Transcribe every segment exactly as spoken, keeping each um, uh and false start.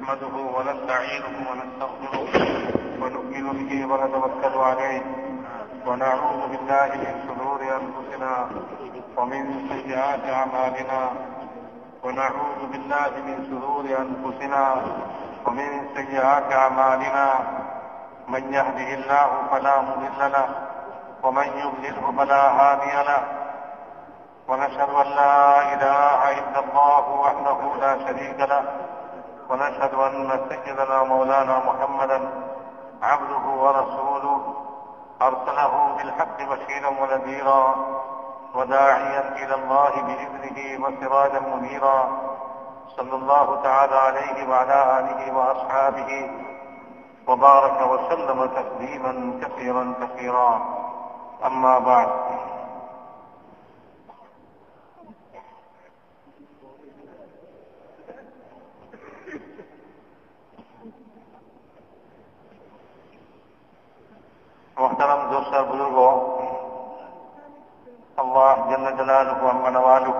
نحمده ونستعينه ونستغفره ونؤمن به ونتوكل عليه ونعوذ بالله من شرور انفسنا ومن سيئات اعمالنا، ونعوذ بالله من شرور انفسنا ومن سيئات اعمالنا، من يهده الله فلا مضل له ومن يضلله فلا هادي له، ونشهد ان لا اله الا الله وحده لا شريك له، ونشهد ان سيدنا مولانا محمدا عبده ورسوله، أرسله بالحق بشيرا ونذيرا وداعيا إلى الله بإذنه وسراجا منيرا، صلى الله تعالى عليه وعلى آله وأصحابه وبارك وسلم تسليما كثيرا كثيرا، أما بعد. محترم دوستہ بزرگوں، اللہ جل جلالہ و نوالہ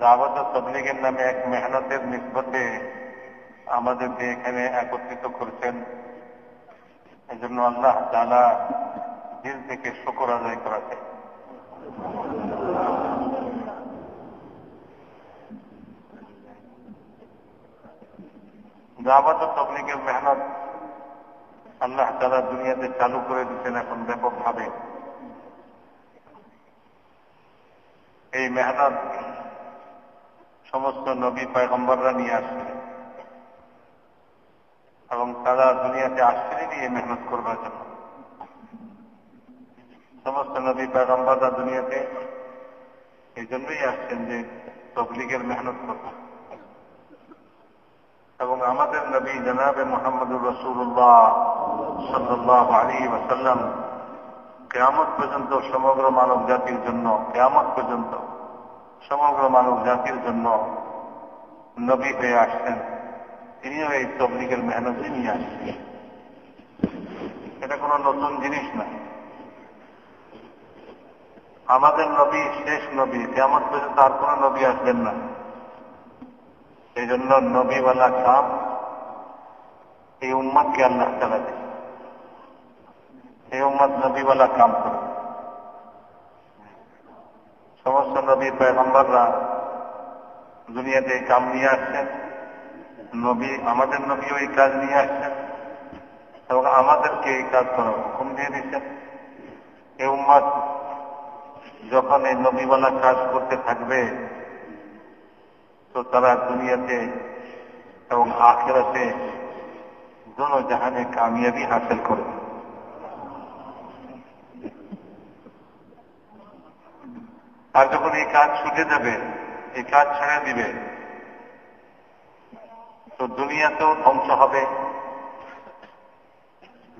دعوت و تبلیغ নামে এক মেহনতের নিসবতে আমাদেরকে এখানে একত্রিত করেছেন, এজন্য আল্লাহ তাআলা দিল থেকে শুকর আদায় করেছে। দাওয়াত ও তবলীগের মেহনত আল্লাহ তাআলা দুনিয়াতে চালু করে দিয়েছেন এখন ব্যাপকভাবে। এই মেহনত সমস্ত নবী পয়গম্বররা নিয়ে আসছে এবং তারা দুনিয়াতে আশ্রয় নিয়ে মেহনত করবার জন্য সমস্ত নবী পয়গম্বররা দুনিয়াতে এই জন্যই আসছেন যে তবলীগের মেহনত করতে। এবং আমাদের নবী জনাবে মুহাম্মদুর রাসূলুল্লাহ সাল্লাল্লাহু আলাইহি ওয়াসাল্লাম কিয়ামত পর্যন্ত সমগ্র মানব জাতির জন্য কিয়ামত পর্যন্ত সমগ্র মানব জাতির জন্য নবী হয়ে আসছেন। তিনিও এই তবলীগের মেহনতে নিয়ে আসছেন, এটা কোনো নতুন জিনিস না। আমাদের নবী শেষ নবী, কিয়ামত পর্যন্ত আর কোনো নবী আসবেন না। এই জন্য নবীওয়ালা কাম এই উম্মতকে আল্লাহ তাআলা দেন, এই উম্মত নবীওয়ালা কাম করে। সমস্ত নবী পয়গম্বররা দুনিয়াতে এই কাম নিয়ে আসছেন, নবী আমাদের নবীও এই কাজ নিয়ে আসছেন এবং আমাদেরকে এই কাজ করার হুকুম দিয়ে দিচ্ছেন। এই উম্মত যখন এই নবীওয়ালা কাজ করতে থাকবে তো তারা দুনিয়াতে এবং আখিরাতে দুনো জাহানে কামিয়াবি হাসিল করবে। আর যখন এই কাজ ছুটে যাবে, এই কাজ ছেড়ে দিবে, তো দুনিয়াতেও ধ্বংস হবে,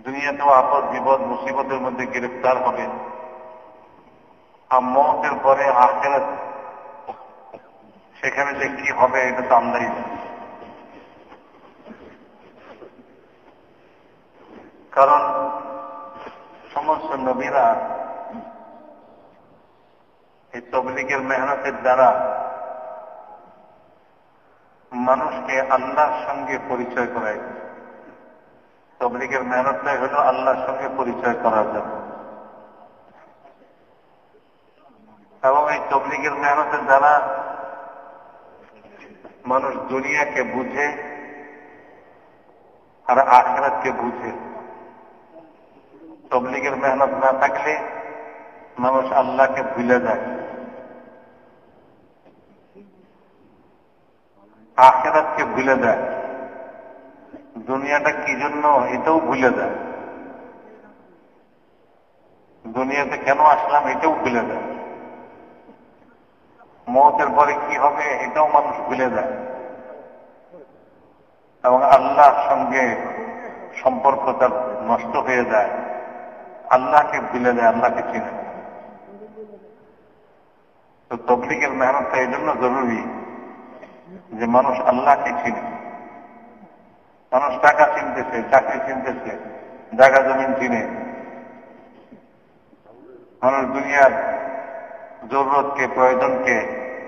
দুনিয়াতেও আপদ বিপদ মুসিবতের মধ্যে গ্রেফতার হবে। আর মওতের পরে আখিরাত সেখানে যে কি হবে এটা তো আমরাই জানি, কারণ সমস্ত নবীরা এই তবলীগের মেহনতের দ্বারা মানুষকে আল্লাহর সঙ্গে পরিচয় করায়। তবলীগের মেহনতটাই হলো আল্লাহর সঙ্গে পরিচয় করার জন্য। এবং এই তবলীগের মেহনতের দ্বারা মানুষ দুনিয়াকে বুঝে আর আখিরাতকে বুঝে। তবলীগের মেহনত না থাকলে মানুষ আল্লাহকে ভুলে যায়, আখিরাতকে ভুলে যায়, দুনিয়াটা কি জন্য এটাও ভুলে যায়, দুনিয়াতে কেন আসলাম এটাও ভুলে যায়। মতের পরে কি হবে এটাও মানুষ ভুলে যায় এবং আল্লাহর সঙ্গে সম্পর্কটা নষ্ট হয়ে যায় আল্লাহকে ভুলে যায় আল্লাহকে চিনে না তো তবলিগের মেহনতটা এই জন্য জরুরি যে মানুষ আল্লাহকে চিনে মানুষ টাকা চিনতেছে চাকরি চিনতেছে জায়গা জমিন চিনে মানুষ দুনিয়ার জরুরতকে প্রয়োজনকে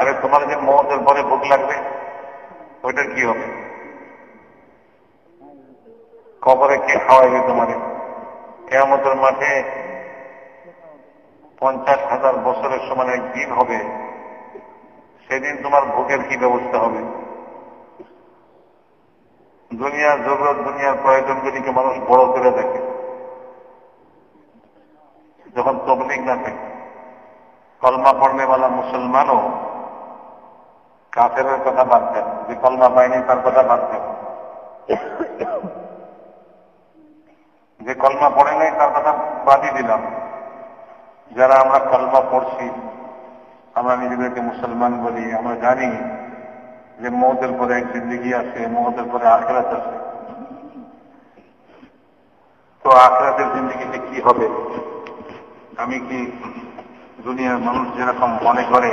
আরে তোমার যে মতের পরে ভোগ লাগবে ওইটার কি হবে কবরে কে খাওয়াবে তোমার কিয়ামতের মাঠে পঞ্চাশ হাজার বছরের সমান একদিন হবে সেদিন তোমার ভোগের কি ব্যবস্থা হবে দুনিয়ার জরুরত দুনিয়ার প্রয়োজনগুলিকে মানুষ বড় করে দেখে যখন তবলিগ না থাকে কলমা পড়লে বলা মুসলমানও কাফেরের কথা ভাবতেন যে কলমা পায়নি তার কথা ভাবতেন যে কলমা পড়ে নাই তার কথা বাদই দিলাম যারা আমরা কলমা পড়ছি আমরা নিজেদেরকে মুসলমান বলি আমরা জানি যে মওতের পরে এক জিন্দেগি আছে মওতের পরে আখিরাত আছে তো আখিরাতের জিন্দেগিতে কি হবে আমি কি দুনিয়ার মানুষ যেরকম মনে করে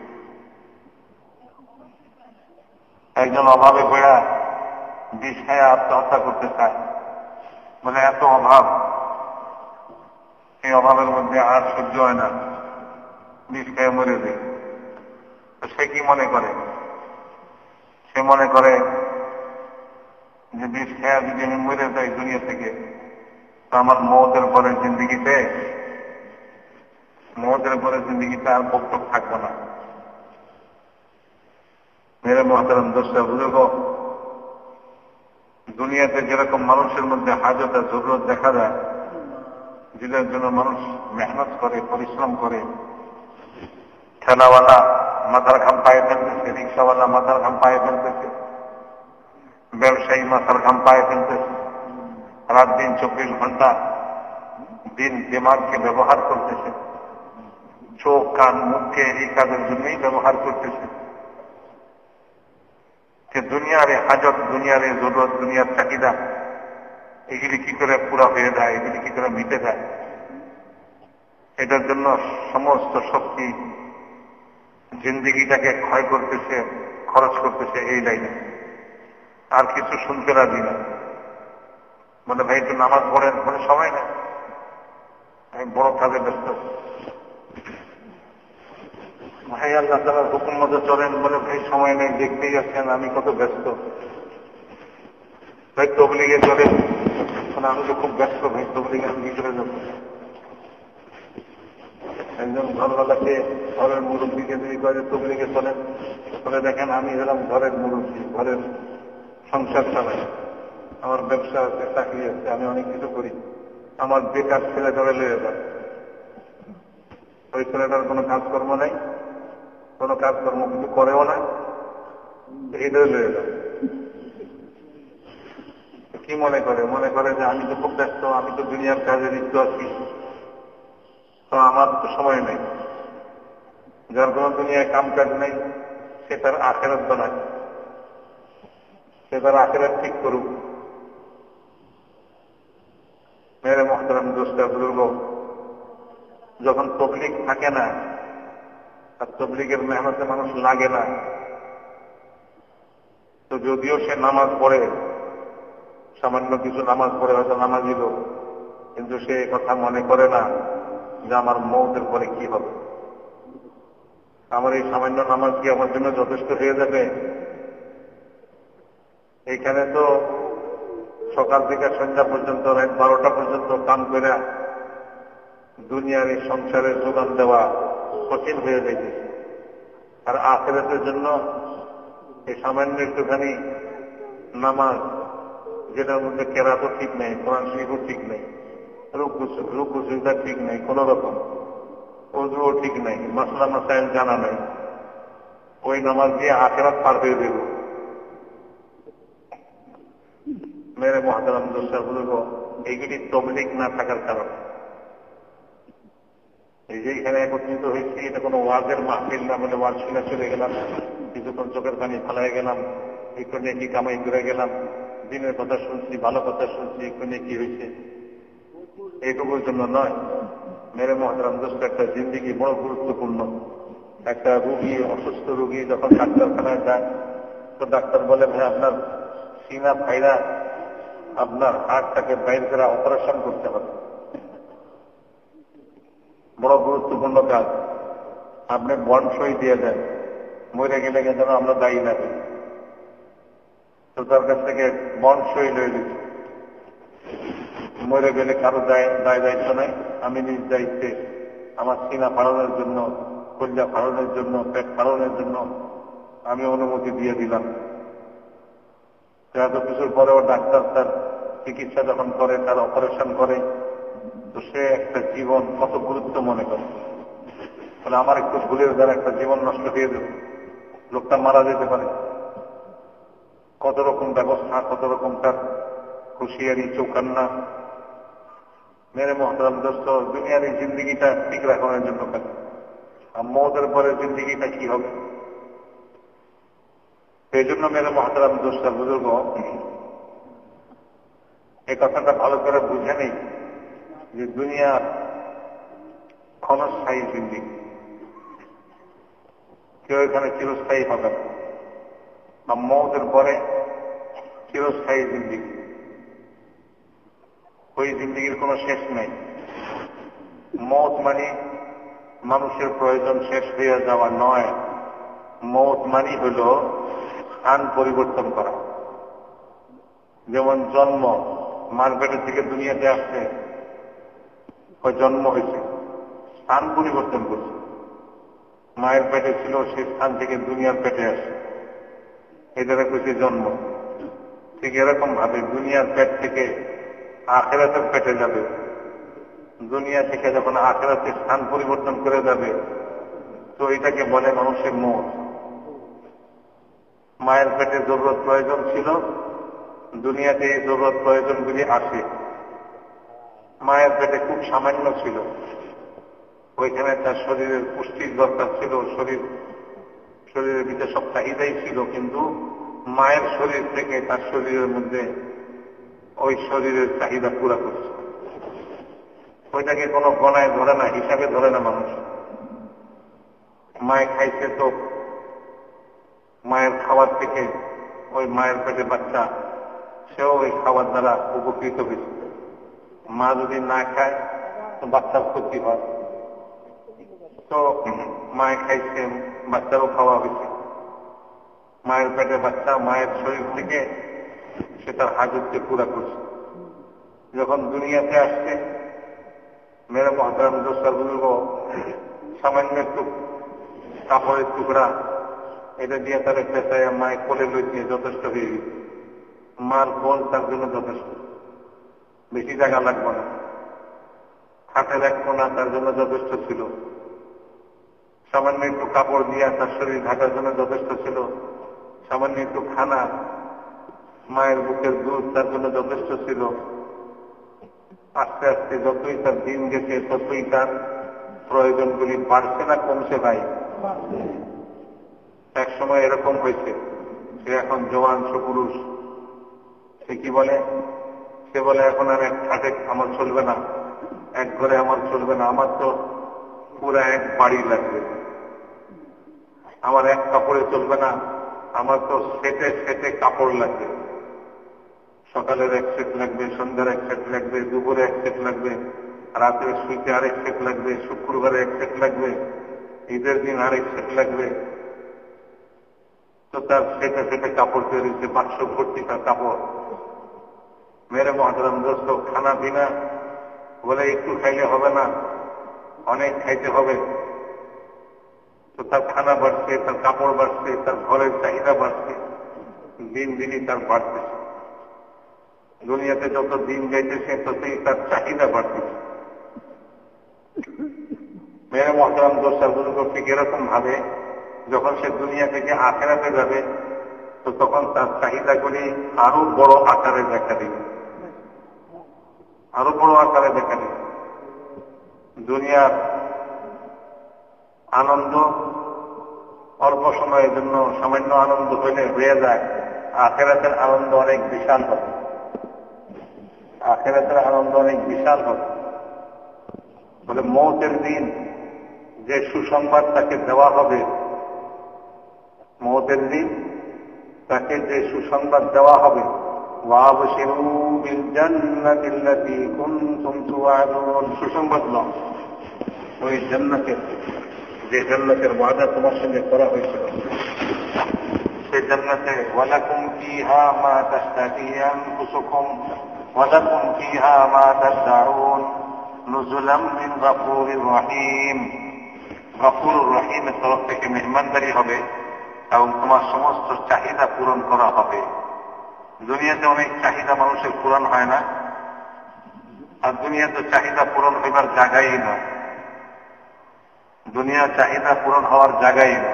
একজন অভাবে পড়া বিষ খেয়ে আত্মহত্যা করতে চায় মানে এত অভাব এই অভাবের মধ্যে আর সহ্য হয় না বিষ খেয়ে মরে যায় তো সে কি মনে করে সে মনে করে যে বিষ খেয়া যদি আমি মরে যাই দুনিয়া থেকে তো আমার মওতের পরে জিন্দিগিতে মওতের পরে জিন্দিগিতে আর ভক্ত থাকবো না মেরে মহতারাম দোষটা বুঝব দুনিয়াতে যেরকম মানুষের মধ্যে হাজত আর জরুরত দেখা যায় যেটার জন্য মানুষ মেহনত করে পরিশ্রম করে ঠেলাওয়ালা মাথার ঘাম পায়ে ফেলতেছে রিক্সাওয়ালা মাথার ঘাম পায়ে ফেলতেছে ব্যবসায়ী মাথার ঘাম পায়ে ফেলতেছে রাত দিন চব্বিশ ঘন্টা দিন দিমাগকে ব্যবহার করতেছে চোখ কান মুখকে এই কাজের জন্যই ব্যবহার করতেছে যে দুনিয়ার হাজত দুনিয়ার জরুরত দুনিয়ার চাহিদা এগুলি কি করে পুরা হয়ে যায় এগুলি কি করে মিটে যায় এটার জন্য সমস্ত শক্তি জিন্দিগিটাকে ক্ষয় করতেছে খরচ করতেছে এই লাইনে আর কিছু শুনতে রাজি না মানে ভাই একটু নামাজ পড়েন মানে সময় নেই আমি বড় কাজে ব্যস্ত ভাই আল্লাহ তাআলার হুকুম মতো চলেন বলে ভাই সময় নেই দেখতেই আসছেন আমি কত ব্যস্ত ভাই তবলিগে চলেন মানে আমি তো খুব ব্যস্ত ভাই তবলিগে আমি ভিতরে যাব একজন ঘরওয়ালাকে ঘরের মুরব্বীকে যদি করে তবলিগে চলেন বলে দেখেন আমি এলাম ঘরের মুরব্বী ঘরের সংসার চালাই আমার ব্যবসা আছে চাকরি আছে আমি অনেক কিছু করি আমার বেকার ছেলেটারে লয়ে যায় ওই ছেলেটার কোনো কাজকর্ম নাই কোনো কাজকর্ম কিছু করেও না এইটাই লয়ে যায় কি মনে করে মনে করে যে আমি তো খুব ব্যস্ত আমি তো দুনিয়ার কাজে লিপ্ত আছি তো আমার তো সময় নেই যার কোনো দুনিয়ায় কাম কাজ নেই সে তার আখিরাত বানায় সে তার আখিরাত ঠিক করুক মেরে মোহতারাম দোস্তা বুজুর্গ যখন তবলিগ থাকে না আর তবলিগের মেহনতে মানুষ লাগে না তো যদিও সে নামাজ পড়ে, সামান্য কিছু নামাজ পড়ে, হয়তো নামাজিল, কিন্তু সে কথা মনে করে না যে আমার মওতের পরে কি হবে, আমার এই সামান্য নামাজ কি আমার জন্য যথেষ্ট হয়ে যাবে। এখানে তো সকাল থেকে সন্ধ্যা পর্যন্ত, রাত বারোটা পর্যন্ত কাম করে দুনিয়ার এই সংসারের যোগান দেওয়া কঠিন হয়ে যাইতে, আর আখিরাতের জন্য এই সামান্য একটুখানি নামাজ যেটার মধ্যে কেরাতও ঠিক নেই, কোরআন শরীফও ঠিক নেই, রুকু সুজদা ঠিক নেই, কোনো রকম ওযুও ঠিক নেই, মাসলা মাসাইল জানা নেই, ওই নামাজ দিয়ে আখিরাত পার হয়ে দেব। মেরে মহতারাম দর্শকবৃন্দ, এইগুলি তবলিগ না থাকার কারণে এই যে এখানে একত্রিত হয়েছি, এটা কোনো ওয়াজের মাহফিল না বলে ওয়াজ শুনে চলে গেলাম, কিছুক্ষণ চোখের পানি ফেলায় গেলাম, একটু নেকি কামাই ঘুরে গেলাম, দিনের কথা শুনছি, ভালো কথা শুনছি, একটু নেকি হয়েছে, এইটুকুর জন্য নয়। মেরে মহতারাম দর্শক, একটা জিন্দিগি বড় গুরুত্বপূর্ণ। একটা রুগী, অসুস্থ রুগী যখন ডাক্তারখানায় যায়, তো ডাক্তার বলে, ভাই আপনার সিনা ফাইরা, আপনার হার্টটাকে বাইর করে অপারেশন করতে হবে, বড় গুরুত্বপূর্ণ কাজ, আপনি বন সই দিয়ে দেন, মরে গেলে যেন আমরা দায়ী না করি। তো তার কাছ থেকে বন সই লয়ে দিচ্ছি, মরে গেলে কারো দায় দায় দায়িত্ব নাই, আমি নিজ দায়িত্বে আমার সিনা ফাড়ানোর জন্য, কল্যা ফাড়ানোর জন্য, পেট ফাড়ানোর জন্য আমি অনুমতি দিয়ে দিলাম। এত কিছুর পরেও ডাক্তার তার চিকিৎসা যখন করে, তার অপারেশন করে, তো সে একটা জীবন কত গুরুত্ব মনে করে, তাহলে আমার একটু ভুলের দ্বারা একটা জীবন নষ্ট হয়ে যাবে, লোকটা মারা যেতে পারে, কত রকম ব্যবস্থা, কত রকম তার হুঁশিয়ারি, চৌকান্না। মেরে মহতারাম দোস্ত, দুনিয়ার এই জিন্দিগিটা ঠিক রাখানোর জন্য কাজ, আর মওতের পরে জিন্দিগিটা কি হবে। এই জন্য মেরে মহতারাম দোস্ত বুজুর্গ, এই কথাটা ভালো করে বুঝে নেই যে দুনিয়ার ক্ষণস্থায়ী জিন্দিগি, কেউ এখানে চিরস্থায়ী হবে না, আর মওতের পরে চিরস্থায়ী জিন্দিগি, ওই জিন্দিগির কোনো শেষ নেই। মওত মানে মানুষের প্রয়োজন শেষ হয়ে যাওয়া নয়, মওত মানে হল স্থান পরিবর্তন করা। যেমন জন্ম, মার্কেটের থেকে দুনিয়াতে আসছে, ওই জন্ম হয়েছে, স্থান পরিবর্তন করছে, মায়ের পেটে ছিল, সেই স্থান থেকে দুনিয়ার পেটে আসে, এদেরকে কইছে জন্ম। ঠিক এরকম ভাবে দুনিয়ার পেট থেকে আখিরাতের পেটে যাবে, দুনিয়া থেকে যখন আখিরাতে স্থান পরিবর্তন করে যাবে, তো এটাকে বলে মানুষের মওত। মায়ের পেটে জরুরত প্রয়োজন ছিল, দুনিয়াতে এই জরুরত প্রয়োজনগুলি আসে। মায়ের পেটে খুব সামান্য ছিল, ওইখানে তার শরীরের পুষ্টির দরকার ছিল, শরীর শরীরের ভিতরে সব চাহিদাই ছিল, কিন্তু মায়ের শরীর থেকে তার শরীরের মধ্যে ওই শরীরের চাহিদা পুরা করছে, ওইটাকে কোনো গণায় ধরে না, হিসাবে ধরে না মানুষ। মায়ে খাইছে, তো মায়ের খাবার থেকে ওই মায়ের পেটে বাচ্চা, সেও ওই খাবার দ্বারা উপকৃত হয়েছে। মা যদি না খায় তো বাচ্চার ক্ষতি হয়, তো মায়ে খাইছে, বাচ্চারও খাওয়া হয়েছে, মায়ের পেটে বাচ্চা, মায়ের শরীর থেকে সে তার হাজতকে পুরা করছে। যখন দুনিয়াতে আসছে, মেরে মহতারাম দোস্তারবুজুর্গ, সামান্য একটু কাপড়ের টুকরা, এটা দিয়ে তার একটা চায়, মায়ের কোলে লইতে যথেষ্ট হয়ে গেছে, মার কোল তার জন্য যথেষ্ট, বেশি জায়গা লাগবে না, হাতের এক কোনা তার জন্য যথেষ্ট ছিল, সামান্য একটু কাপড় দিয়ে তার শরীর ঢাকার জন্য যথেষ্ট ছিল, সামান্য একটু খানা, মায়ের বুকের দুধ তার জন্য যথেষ্ট ছিল। আস্তে আস্তে যতই তার দিন গেছে, ততই তার প্রয়োজনগুলি বাড়ছে না কমছে ভাই। এক সময় এরকম হয়েছে, সে এখন জওয়ান সুপুরুষ, সে কি বলে, সে বলে এখন আর এক খাটে আমার চলবে না, এক ঘরে আমার চলবে না, আমার তো পুরা এক বাড়ি লাগবে, আমার এক কাপড়ে চলবে না, আমার তো সেটে সেটে কাপড় লাগবে, সকালের এক সেট লাগবে, সন্ধ্যার এক সেট লাগবে, দুপুরে এক সেট লাগবে, রাতে শুইতে আরেক সেট লাগবে, শুক্রবারে এক সেট লাগবে, ঈদের দিন আরেক সেট লাগবে। তো তার সেটে সেটে কাপড় তৈরি হচ্ছে, বাক্স ভর্তি তার কাপড়। মেরে মহতরম দোস্ত, খানা পিনা বলে একটু খাইলে হবে না, অনেক খাইতে হবে। তো তার খানা বাড়ছে, তার কাপড় বাড়ছে, তার ঘরের চাহিদা বাড়ছে, দিন দিনই তার বাড়তেছে। দুনিয়াতে যত দিন যাইতেছে ততই তার চাহিদা বাড়তেছে। মেরে মহতরম দোস্ত, ঠিক এরকম ভাবে যখন সে দুনিয়া থেকে আখেরাতে যাবে তো তখন তার চাহিদাগুলি আরো বড় আকারে দেখা দেবে, আরো বড় আকারে দেখা দেবে। দুনিয়ার আনন্দ অল্প সময়ের জন্য সামান্য আনন্দ হইলে হয়ে যায়, আখেরাতের আনন্দ অনেক বিশাল হবে, আখেরাতের আনন্দ অনেক বিশাল হবে। বলে মওতের দিন যে সুসংবাদ তাকে দেওয়া হবে, মওতের দিন তাকে যে সুসংবাদ দেওয়া হবে, ওয়াবশিরু বিল জান্নাতিল্লাতী কুনতুম তুআদুন, সুসংবাদ নাও ওই জান্নাতের, যে জান্নাতের ওয়াদা তোমার সঙ্গে করা হয়েছিল সেই জান্নাতে। ওয়ালাকুম ফিহা মা তাশতাহি আনফুসুকুম ওয়ালাকুম ফিহা মা তাদাউন নুজুলাম মিন গাফুরির রহিম, গাফুরুর রহিমের তরফ থেকে মেহমানদারি হবে এবং তোমার সমস্ত চাহিদা পূরণ করা হবে। দুনিয়াতে অনেক চাহিদা মানুষের পূরণ হয় না, আর দুনিয়াতে চাহিদা পূরণ হইবার জায়গাই না, দুনিয়া চাহিদা পূরণ হওয়ার জায়গাই না।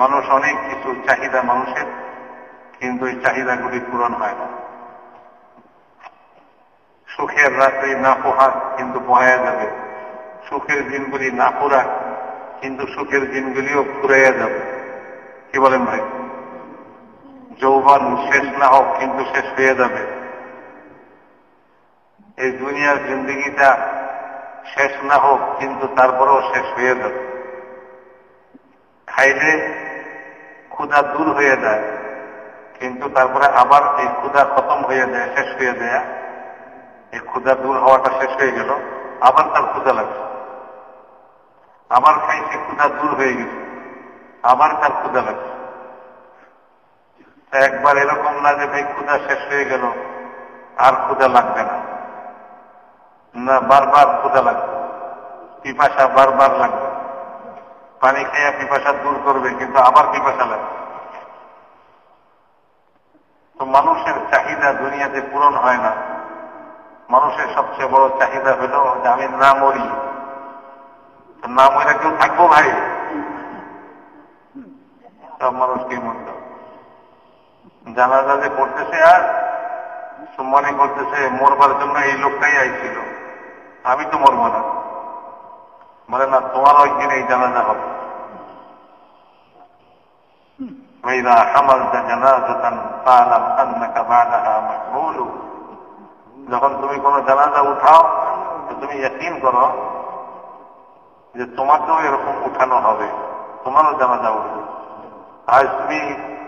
মানুষ অনেক কিছু চাহিদা মানুষের, কিন্তু এই চাহিদাগুলি পূরণ হয় না। সুখের রাত্রি না পোহাক কিন্তু পোহায়া যাবে, সুখের দিনগুলি না পুরাক কিন্তু সুখের দিনগুলিও ফুরাইয়া যাবে। কি বলেন ভাই? যৌবন শেষ না হোক কিন্তু শেষ হয়ে যাবে। এই দুনিয়ার জিন্দিগিটা শেষ না হোক কিন্তু তারপরেও শেষ হয়ে যাবে। খাইলে ক্ষুধা দূর হয়ে যায়, কিন্তু তারপরে আবার এই ক্ষুধা খতম হয়ে যায়, শেষ হয়ে যায়। এই ক্ষুধা দূর হওয়াটা শেষ হয়ে গেল, আবার তার ক্ষুধা লাগছে, আবার খাইছে, ক্ষুধা দূর হয়ে গেছে, আবার তার ক্ষুধা লাগছে। একবার এরকম না যে ভাই ক্ষুধা শেষ হয়ে গেল আর ক্ষুধা লাগবে না, না, বারবার ক্ষুধা লাগবে, পিপাসা বারবার লাগবে। পানি খাইয়া পিপাসা দূর করবে কিন্তু আবার পিপাসা লাগবে। তো মানুষের চাহিদা দুনিয়াতে পূরণ হয় না। মানুষের সবচেয়ে বড় চাহিদা হলো যে আমি না মরি। না মরা কেউ থাকবো ভাই? সব মানুষকে মন্ত জানাজা যে পড়তেছে আর মনে করতেছে মরবার জন্য এই লোকটাই আইছিল, আমি তো মরবো না। বলে না, তোমার ওই দিন এই জানাজা হবে। ওয়াইদা হামালতা জানাজাতান ফালাম আন্নাকা বাদাহা মাকবুল, যখন তুমি কোনো জানাজা উঠাও তুমি ইয়াকিন করো যে তোমাকেও এরকম উঠানো হবে, তোমারও জানাজা উঠবে। আজ তুমি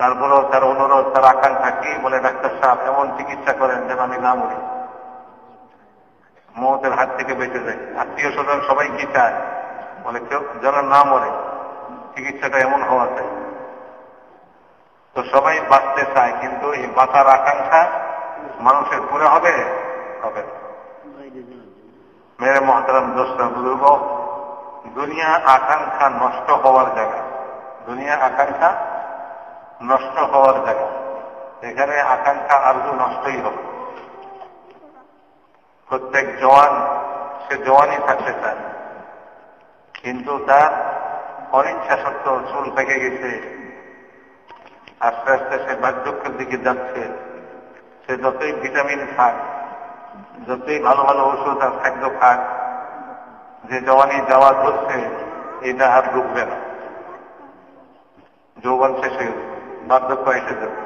তারপরেও তার অনুরোধ, তার আকাঙ্ক্ষা কি? বলে ডাক্তার সাহেব এমন চিকিৎসা করেন যেন আমি না মরি, মৌতের হাত থেকে বেঁচে যাই। আত্মীয় স্বজন সবাই কি চায়? বলে কেউ যেন না মরে, চিকিৎসাটা এমন হওয়া চাই। তো সবাই বাঁচতে চায়, কিন্তু এই বাঁচার আকাঙ্ক্ষা মানুষের পুরো হবে হবে না। মেরে মহতরম দোস্ত বুজুর্গ, দুনিয়া আকাঙ্ক্ষা নষ্ট হওয়ার জায়গা, দুনিয়া আকাঙ্ক্ষা নষ্ট হওয়ার জায়গা। এখানে আকাঙ্ক্ষা আরজু নষ্টই হবে। প্রত্যেক জওয়ান সে জওয়ানই থাকতে চায়, কিন্তু তার অনিচ্ছা সত্ত্বেও চুল পেকে গেছে, আস্তে আস্তে সে বার্ধক্যের দিকে যাচ্ছে, সে যতই ভিটামিন খায়, যতই ভালো ভালো ওষুধ আর খাদ্য খায়, যে জওয়ানি যাওয়া ধরছে এটা আর ঢুকবে না, যৌবন শেষে বার্ধক্য এসে যাবে।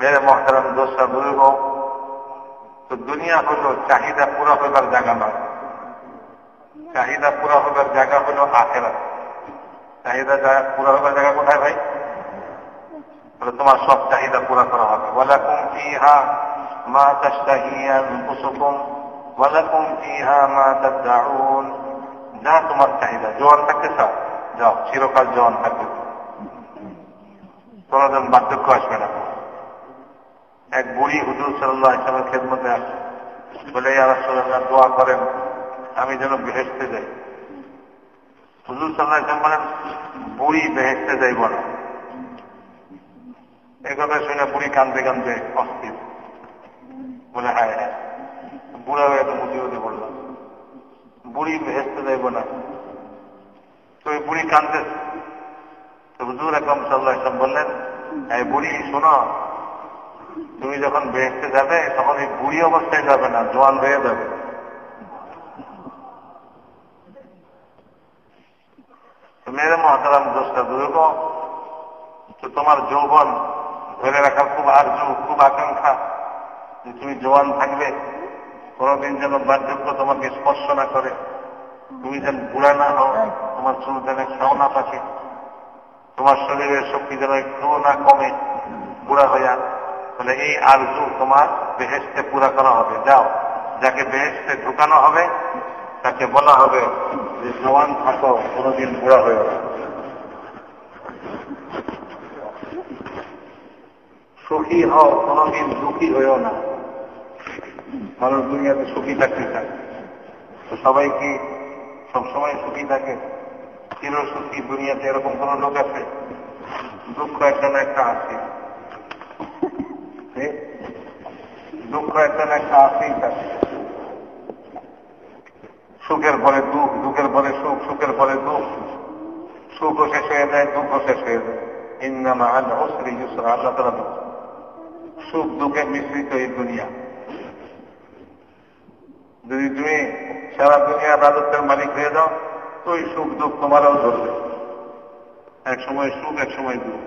মেরে মহতারাম দোষটা বুঝব তো দুনিয়া হলো চাহিদা পুরা হইবার জায়গা নয়, চাহিদা পুরা হইবার জায়গা হলো আখেরাত। চাহিদা পুরা হইবার জায়গা কোথায় ভাই? তোমার সব চাহিদা পুরা করা হবে। ওয়ালাকুম ফিহা মা তাশতাহি আনফুসুকুম ওয়ালাকুম ফিহা মা তাদউন, যা তোমার চাহিদা। জোয়ান থাকতে চাও যাও, চিরকাল জোয়ান থাকবে, কোনোদিন বার্ধক্য আসবে না। এক বুড়ি হুজুর সাল্লাল্লাহু আলাইহি ওয়াসাল্লামের খেদমতে আসে, বলে ইয়া রাসূলুল্লাহ দোয়া করেন আমি যেন বেহেশতে যাই। হুজুর সাল্লাল্লাহু আলাইহি ওয়াসাল্লাম বলেন বুড়ি বেহেশতে যাইব না। একথা শুনে বুড়ি কাঁদতে কাঁদতে অস্থির, বলে হায় হায় বুড়া হয়ে এত মুসিবতে পড়লাম, বুড়ি বেহেশতে যাইব না। তো এই বুড়ি কাঁদতেছে, তো হুজুর আকরাম সাল্লাল্লাহু আলাইহি ওয়াসাল্লাম বললেন এই বুড়ি শোনো, তুমি যখন বেহেশতে যাবে তখন এই বুড়ি অবস্থায় যাবে না, জোয়ান হয়ে যাবে। মেরে মহতারাম দোষটা বুঝব তো তোমার যৌবন ধরে রাখার খুব আরজু, খুব আকাঙ্ক্ষা যে তুমি জোয়ান থাকবে, কোনোদিন যেন বার্ধক্য তোমাকে স্পর্শ না করে, তুমি যেন বুড়া না হও, তোমার চুল যেন খাও না থাকে, তোমার শরীরের শক্তি যেন একটু না কমে বুড়া হইয়া। তাহলে এই আরজু তোমার বেহেশতে পুরা করা হবে। যাও, যাকে বেহেশতে ঢুকানো হবে তাকে বলা হবে যে জওয়ান থাকো, কোনোদিন বুড়া হয়ে যাবে। সুখী হও, কোনোদিন দুঃখী হয়েও না। মানুষ দুনিয়াতে সুখী থাকতে চায়, সবাই কি সবসময় সুখী থাকে? চির সুখী দুনিয়াতে এরকম কোনো লোক আছে? দুঃখ একটা না একটা আছে, দুঃখ একটা না একটা আছেই থাকে। সুখের পরে দুঃখ, দুঃখের পরে সুখ, সুখের পরে দুঃখ, সুখও শেষ হয়ে যায়, দুঃখও শেষ হয়ে যায়। ইন্নামা আল উসরি ইউসরা, আল্লাহ তাআলা সুখ দুঃখে মিশ্রিত এই দুনিয়া। যদি তুমি সারা দুনিয়ার রাজত্বের মালিক হয়ে যাও তো ওই সুখ দুঃখ তোমারও ধরবে, এক সময় সুখ এক সময় দুঃখ।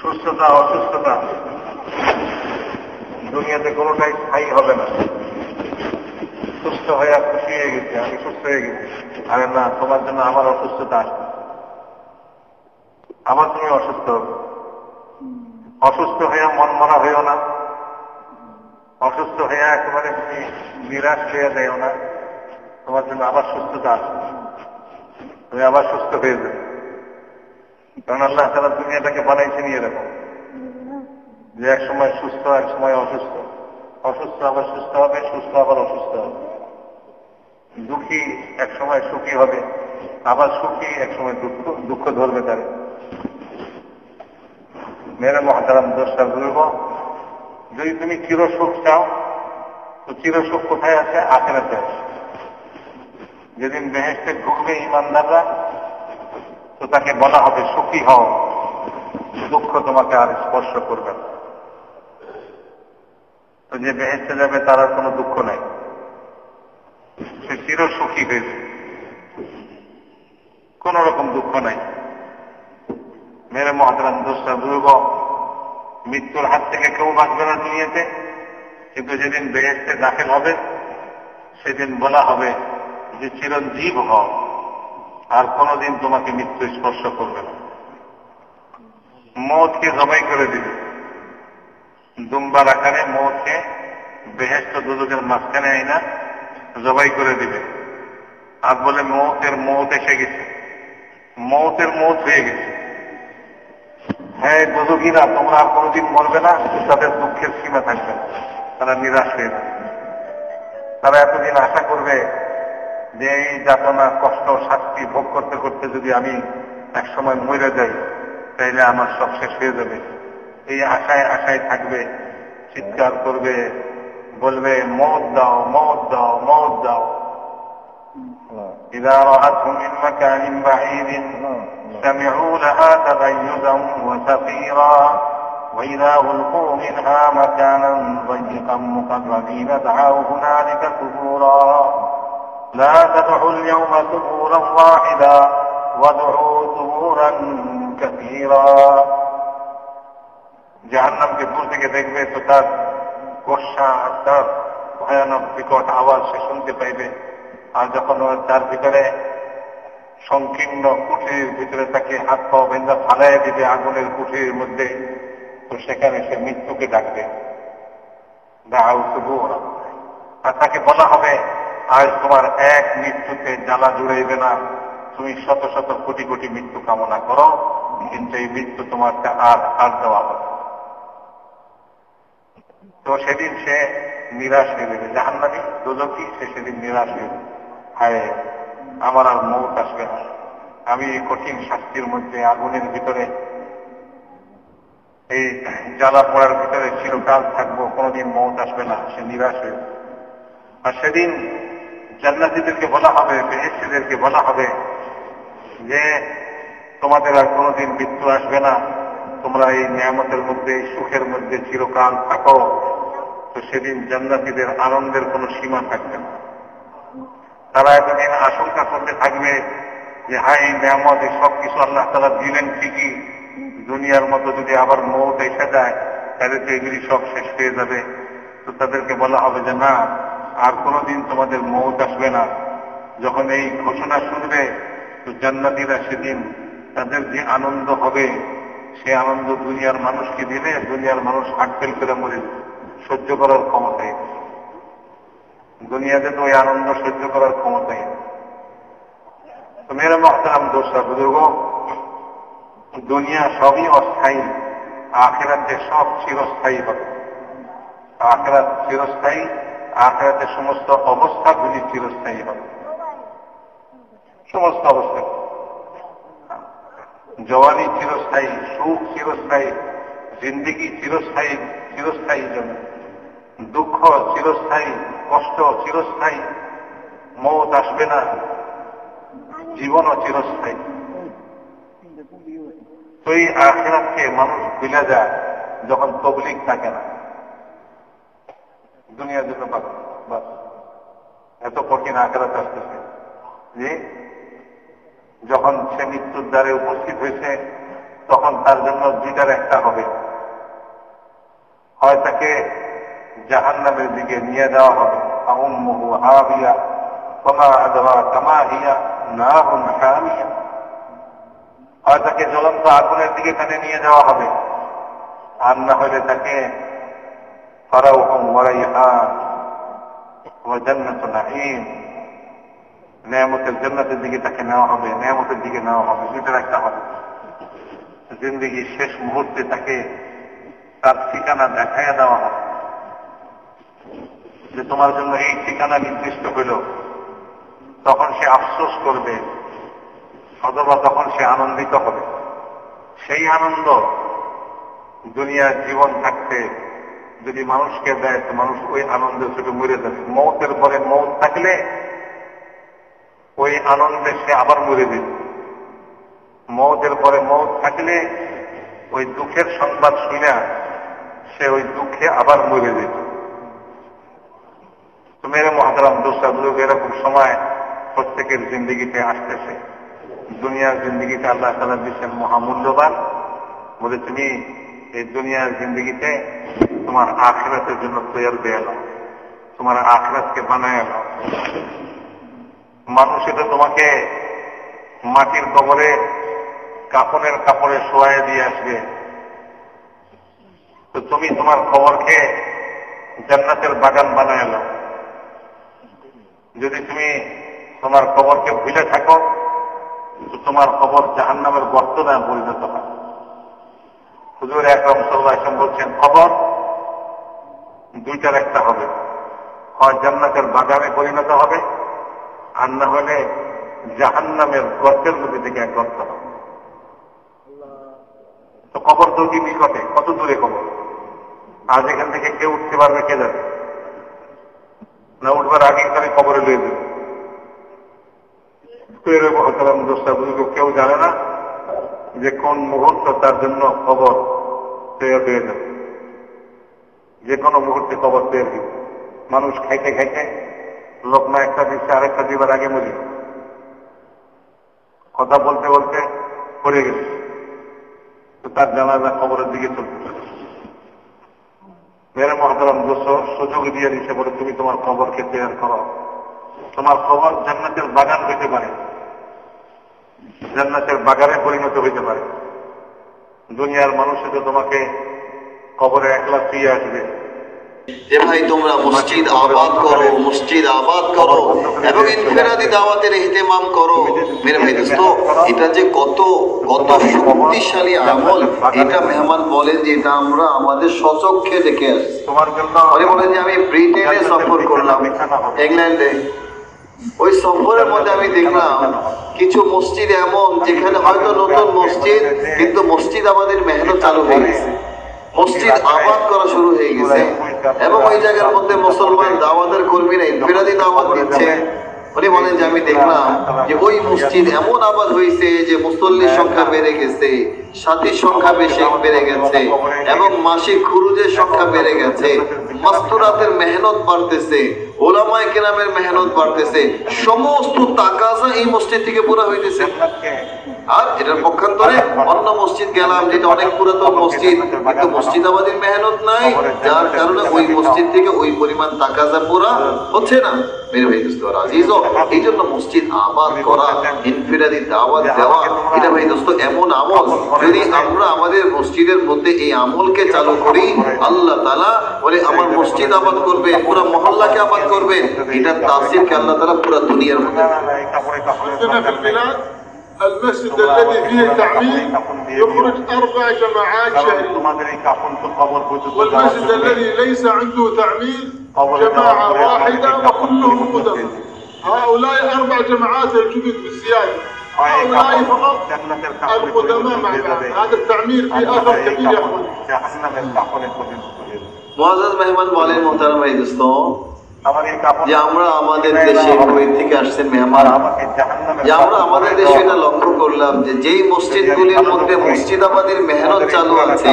সুস্থতা অসুস্থতা দুনিয়াতে কোনোটাই স্থায়ী হবে না। সুস্থ হয়ে খুশি হয়ে গেছে, আমি সুস্থ হয়ে গেছি, আরে না, তোমার জন্য আমার অসুস্থতা আসবে, আবার তুমি অসুস্থ হবে। অসুস্থ হইয়া মন মরা হইও না, অসুস্থ হইয়া একেবারে তুমি নিরাশ হইয়া যাইও না, তোমার জন্য আবার সুস্থতা আসবে, তুমি আবার সুস্থ হয়ে যাবে। কারণ আল্লাহ তাআলা দুনিয়াটাকে বানাইছে নিয়ে রাখো যে এক সময় সুস্থ এক সময় অসুস্থ, অসুস্থ আবার সুস্থ হবে, সুস্থ আবার অসুস্থ হবে, দুঃখী এক সময় সুখী হবে, আবার সুখী এক সময় দুঃখ, দুঃখ ধরবে তার। মেরে মহতারাম দোষটা বুঝব, যদি তুমি চির সুখ চাও তো চির সুখ কোথায় আছে? আখেরাতে আছে। যেদিন বেহেশতে ঢুকবে ইমানদাররা তো তাকে বলা হবে সুখী হও, দুঃখ তোমাকে আর স্পর্শ করবে না। তো যে বেহেশতে যাবে তার আর কোনো দুঃখ নাই, সে চির সুখী হয়েছে, কোন রকম দুঃখ নাই। মেরে মহতারাম দোষটা বুঝব, মৃত্যুর হাত থেকে কেউ বাঁচবে না দুনিয়াতে, কিন্তু যেদিন বেহেশতে দাখিল হবে সেদিন বলা হবে যে চিরঞ্জীব হও, আর কোনোদিন তোমাকে মৃত্যু স্পর্শ করবে না। মৌতকে জবাই করে দিবে, দুম্বার আকারে মৌতকে বেহেশত দুদকের মাঝখানে আইনা জবাই করে দিবে, আর বলে মৌতের মৌত এসে গেছে, মৌতের মৌত হয়ে গেছে। হ্যাঁ দুদকীরা, তোমরা আর কোনোদিন মরবে না, তাদের দুঃখের সীমা থাকবে না, তারা নিরাশ হয়ে যাবে। তারা এতদিন আশা করবে যে এই যাতনা কষ্ট শাস্তি ভোগ করতে করতে যদি আমি এক সময় মরে যাই তাইলে আমার সব শেষ হয়ে যাবে, এই আশায় আশায় থাকবে, চিৎকার করবে, বলবে মওত দাও, মওত দাও, মওত দাও। ইযা রাআতহুম মিন মাকানিন বাঈদিন سمعوا لها تغيظا وسفيرا، وإذا ألقوا منها مكانا ضيقا مقربين دعوا هنالك ثبورا. لا تدعوا اليوم ثبورا واحدا وادعوا ثبورا كثيرا۔ جہنم کے دوسرے کے دیکھ میں ستار گوشہ اتار بھیانک بکٹ آواز سے سنتے پائے۔ আর যখন তার ভিতরে সংকীর্ণ কুঠির ভিতরে তাকে হাত পা বেঁধে ফালাই দিবে আগুনের কুঠির মধ্যে, তো সেখানে সে মৃত্যুকে ডাকবে। আর তাকে বলা হবে, আজ তোমার এক মৃত্যুতে জ্বালা জুড়াইবে না, তুমি শত শত কোটি কোটি মৃত্যু কামনা করো, কিন্তু এই মৃত্যু তোমার আর আর দেওয়া হবে। তো সেদিন সে নিরাশ হয়ে যাবে, জাহান্নামী দোজখী সে সেদিন নিরাশ হয়ে যাবে। হায়, আমার আর মৌত আসবে না, আমি কঠিন শাস্তির মধ্যে আগুনের ভিতরে এই জ্বালা পড়ার ভিতরে চিরকাল থাকবো, কোনোদিন মৌত আসবে না। সে নিরাশ হয়ে যাবে। আর সেদিন জান্নাতীদেরকে বলা হবে, বেহেশতীদেরকে বলা হবে যে তোমাদের আর কোনোদিন মৃত্যু আসবে না, তোমরা এই নিয়ামতের মধ্যে এই সুখের মধ্যে চিরকাল থাকো। তো সেদিন জান্নাতীদের আনন্দের কোনো সীমা থাকবে না। তারা এতদিন আশঙ্কা করতে থাকবে যে হায়, এই নিয়ামত এই সব কিছু আল্লাহ তাআলা দিলেন ঠিকই, দুনিয়ার মতো যদি আবার মৌত এসে যায় তাহলে তো এগুলি সব শেষ হয়ে যাবে। তো তাদেরকে বলা হবে যে না, আর কোনোদিন তোমাদের মৌত আসবে না। যখন এই ঘোষণা শুনবে, তো জান্নাতীরা সেদিন তাদের যে আনন্দ হবে সে আনন্দ দুনিয়ার মানুষকে দিলে দুনিয়ার মানুষ আটকেল করে মরে, সহ্য করার ক্ষমতায় দুনিয়াতে তো ওই আনন্দ সহ্য করার ক্ষমতায়। তো মেরে মহতারাম দোসরা বুজুর্গ, দুনিয়া সবই অস্থায়ী, আখেরাতে সব চিরস্থায়ী হবে। আখেরাত চিরস্থায়ী, আখেরাতের সমস্ত অবস্থাগুলি চিরস্থায়ী হবে, সমস্ত অবস্থা। জওয়ানি চিরস্থায়ী, সুখ চিরস্থায়ী, জিন্দিগি চিরস্থায়ী, চিরস্থায়ী জন্য দুঃখ চিরস্থায়ী, কষ্ট চিরস্থায়ী, মৌত আসবে না, জীবনও চিরস্থায়ী। তো এই আখেরাতকে মানুষ ভুলে যায় যখন তবলিগ থাকে না, দুনিয়ার জন্য বাস। এত কঠিন আখেরাত আসতেছে যে যখন সে মৃত্যুর দ্বারে উপস্থিত হয়েছে তখন তার জন্য দুইটার একটা হবে। হয় তাকে জাহান্নামের দিকে নিয়ে যাওয়া হবে, আম্মুহু হাবিয়া ওয়া আদরাকা মা হিয়া নারুন হামিয়া, হয় তাকে জ্বলন্ত আগুনের দিকে টেনে নিয়ে যাওয়া হবে। আর না হলে তাকে ফারাউহুম ওয়া রায়হান ওয়া জান্নাতুন নাঈম, নিয়ামতের জান্নাতের দিকে তাকে নেওয়া হবে, নিয়ামতের দিকে নেওয়া হবে। দুইটার একটা হবে। জিন্দিগির শেষ মুহূর্তে তাকে তার ঠিকানা দেখাইয়া দেওয়া হবে যে তোমার জন্য এই ঠিকানা নির্দিষ্ট হইল। তখন সে আফসোস করবে অথবা তখন সে আনন্দিত হবে। সেই আনন্দ দুনিয়ার জীবন থাকতে যদি মানুষকে দেয় তো মানুষ ওই আনন্দের সাথে মরে যাবে। মৌতের পরে মৌত থাকলে ওই আনন্দে সে আবার মরে যাবে। মৌতের পরে মৌত থাকলে ওই দুঃখের সংবাদ শুনে সে ওই দুঃখে আবার মরে যেত। তো মেরে মহাতারাম দোষরা বুজুর্গ, এরকম সময় প্রত্যেকের জিন্দিগিতে আসতেছে। দুনিয়ার জিন্দিগিতে আল্লাহ তাআলা দিচ্ছেন মহামূল্যবান, বলে তুমি এই দুনিয়ার জিন্দিগিতে তোমার আখিরাতের জন্য তৈরি হয়ে নাও, তোমার আখিরাতকে বানায় নাও। মানুষ এটা তোমাকে মাটির কবরে কাপড়ের কাপড়ে শোয়াই দিয়ে আসবে, তো তুমি তোমার কবরকে জান্নাতের বাগান বানায় নাও। যদি তুমি তোমার কবরকে ভুলে থাকো তো তোমার কবর জাহান্নামের গর্তদায় পরিণত হয়। হুজুর আকরাম সাল্লাল্লাহু আলাইহি ওয়াসাল্লাম বলছেন কবর দুইটার একটা হবে, হয় জান্নাতের বাগানে পরিণত হবে আর না হলে জাহান্নামের গর্তের মধ্যে থেকে এক গর্ত হবে। তো কবর তো কি নিকটে, কত দূরে কবর! আজ এখান থেকে কেউ উঠতে পারবে, কে যাবে না, উঠবার আগে এখানে কবরে লয়ে দেবে। কেউ জানে না যে কোন মুহূর্ত তার জন্য খবর পেয়ে পেয়ে যাবে, যে কোনো মুহূর্তে খবর পেয়ে দিবে। মানুষ খাইতে খাইতে লোকমা একটা দিচ্ছে আরেকটা দিবার আগে মরি, কথা বলতে বলতে পড়ে গেছে, তো তার জানাজা খবরের দিকে চলতেছে। মেরে মহতরম দোস্ত, সুযোগ দিয়ে দিচ্ছে বলে তুমি তোমার খবরকে তৈরি করো। তোমার খবর জান্নাতের বাগান হইতে পারে, জান্নাতের বাগানে পরিণত হইতে পারে। দুনিয়ার মানুষে তো তোমাকে কবরে একলা ফিরে আসবে যে ভাই তোমরা মসজিদ আবাদ করো, মসজিদ আবাদ করো এবং ইনফিরাদি দাওয়াতের ইহতেমাম করো। মেরে ভাই দোস্ত, এটা যে কত কত শক্তিশালী আমল, এটা মেহমান বলেন যে এটা আমরা আমাদের স্বচক্ষে দেখে আসছি। উনি বলেন যে আমি ব্রিটেনে সফর করলাম, ইংল্যান্ডে, ওই সফরের মধ্যে আমি দেখলাম কিছু মসজিদ এমন যেখানে হয়তো নতুন মসজিদ, কিন্তু মসজিদ আমাদের মেহনত চালু হয়ে গেছে, মসজিদ আবাদ করা শুরু হয়ে গেছে এবং ওই জায়গার মধ্যে মুসলমান দাওয়াতের কর্মীরা ইনফিরাদি দাওয়াত দিচ্ছে। উনি বলেন যে আমি দেখলাম যে ওই মসজিদ এমন আবাদ হয়েছে যে মুসল্লির সংখ্যা বেড়ে গেছে, সাথীর সংখ্যা বেশি বেড়ে গেছে এবং মাসিক খুরুজের সংখ্যা বেড়ে গেছে, মাস্তুরাতের মেহনত বাড়তেছে, ওলামায়ে কেরামের মেহনত বাড়তেছে, সমস্ত তাকাজা এই মসজিদ থেকে পুরা হইতেছে। আর এটার পক্ষান্তরে অন্য মসজিদ গেলাম যেটা অনেক পুরাতন মসজিদ, কিন্তু মসজিদ আবাদের মেহনত নাই, যার কারণে ওই মসজিদ থেকে ওই পরিমাণ তাকাজা পুরা হচ্ছে না। মেরে ভাই দোস্ত, আজিজ, এই জন্য মসজিদ আবাদ করা, ইনফিরাদি দাওয়াত দেওয়া, এটা ভাই দোস্ত এমন আমল, যদি আমরা আমাদের মসজিদের মধ্যে এই আমলকে চালু করি, আল্লাহ তাআলা বলে আমার মসজিদ আবাদ করবে, পুরা মহল্লাকে আবাদ করবে। এটা তাসিরকে আল্লাহ তাআলা পুরা দুনিয়ার মধ্যে المسجد الذي فيه تعميم يخرج أربع جماعات شهرية، والمسجد الذي ليس عنده تعميم جماعة واحدة وكلهم قدم. هؤلاء أربع جماعات الجدد بالزيادة، هؤلاء فقط القدماء مع بعض. هذا التعمير فيه أثر كبير يا أخوان. معزز مهمان مولاي محترم أي دوستو، যে আমরা আমাদের দেশে বই থেকে আসছেন মেহমান, যে আমরা আমাদের দেশে এটা লক্ষ্য করলাম যে যেই মসজিদগুলির মধ্যে মসজিদাবাদের মেহনত চালু আছে,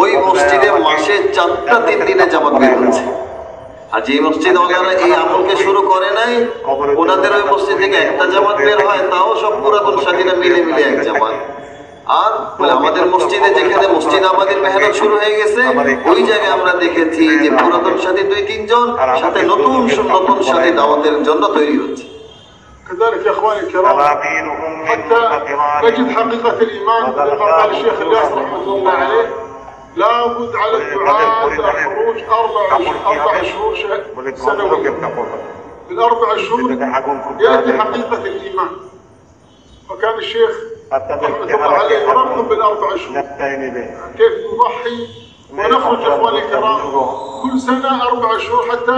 ওই মসজিদে মাসে চারটা তিন দিনে জামাত বের হচ্ছে। আর যে মসজিদ ওনারা এই আমলকে শুরু করে নাই, ওনাদের ওই মসজিদ থেকে একটা জামাত বের হয়, তাও সব পুরাতন সাথীরা মিলে মিলে এক জামাত। আর আমাদের মসজিদে যেখানে মসজিদ আবাদের মেহনত শুরু হয়ে গেছে, ওই জায়গায় আমরা দেখেছি যে পুরাতন সাথী দুই তিনজন সাথে নতুন নতুন সাথী দাওয়াতের জন্য তৈরি হচ্ছে। كذلك يا اخواني الكرام حتى نجد حقيقة الإيمان كما قال الشيخ الياس رحمة الله عليه، لابد على الدعاة الخروج أربع شهور سنوية، من أربع شهور يأتي حقيقة الإيمان. وكان الشيخ ربكم بالأربع شهور كيف نضحي ونخرج إخواني الكرام كل سنة أربع شهور حتى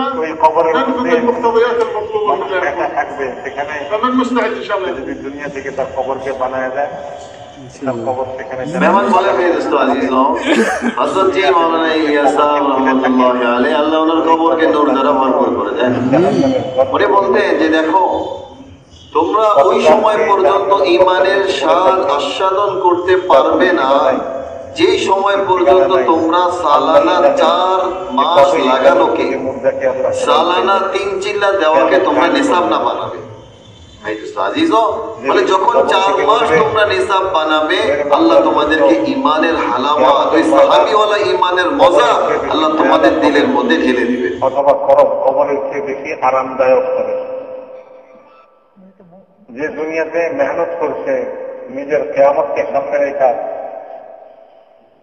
ننفذ المقتضيات المطلوبة من الله. فمن مستعد إن شاء الله؟ মেহমান বলে আল্লাহ ওনার কবরকে নূর দ্বারা ভরপুর করে দেন। ওরে বলতে যে দেখো, তোমরা ওই সময় পর্যন্ত ইমানের স্বাদ আস্বাদন করতে পারবে না যে সময় পর্যন্ত তোমরা সালানা চার মাস লাগানোকে, সালানা তিন চিল্লা দেওয়াকে তোমরা নিসাব না বানাবে। বলে যখন চার মাস তোমরা নিসাব বানাবে, আল্লাহ তোমাদেরকে ইমানের হালামা, ওই সাহাবিওয়ালা ইমানের মজা আল্লাহ তোমাদের দিলের মধ্যে ঢেলে দিবে। অথবা করব কবরের চেয়ে বেশি আরামদায়ক হবে। যে দুনিয়াতে মেহনত করছে নিজের কিয়ামতকে সামনে রেখা,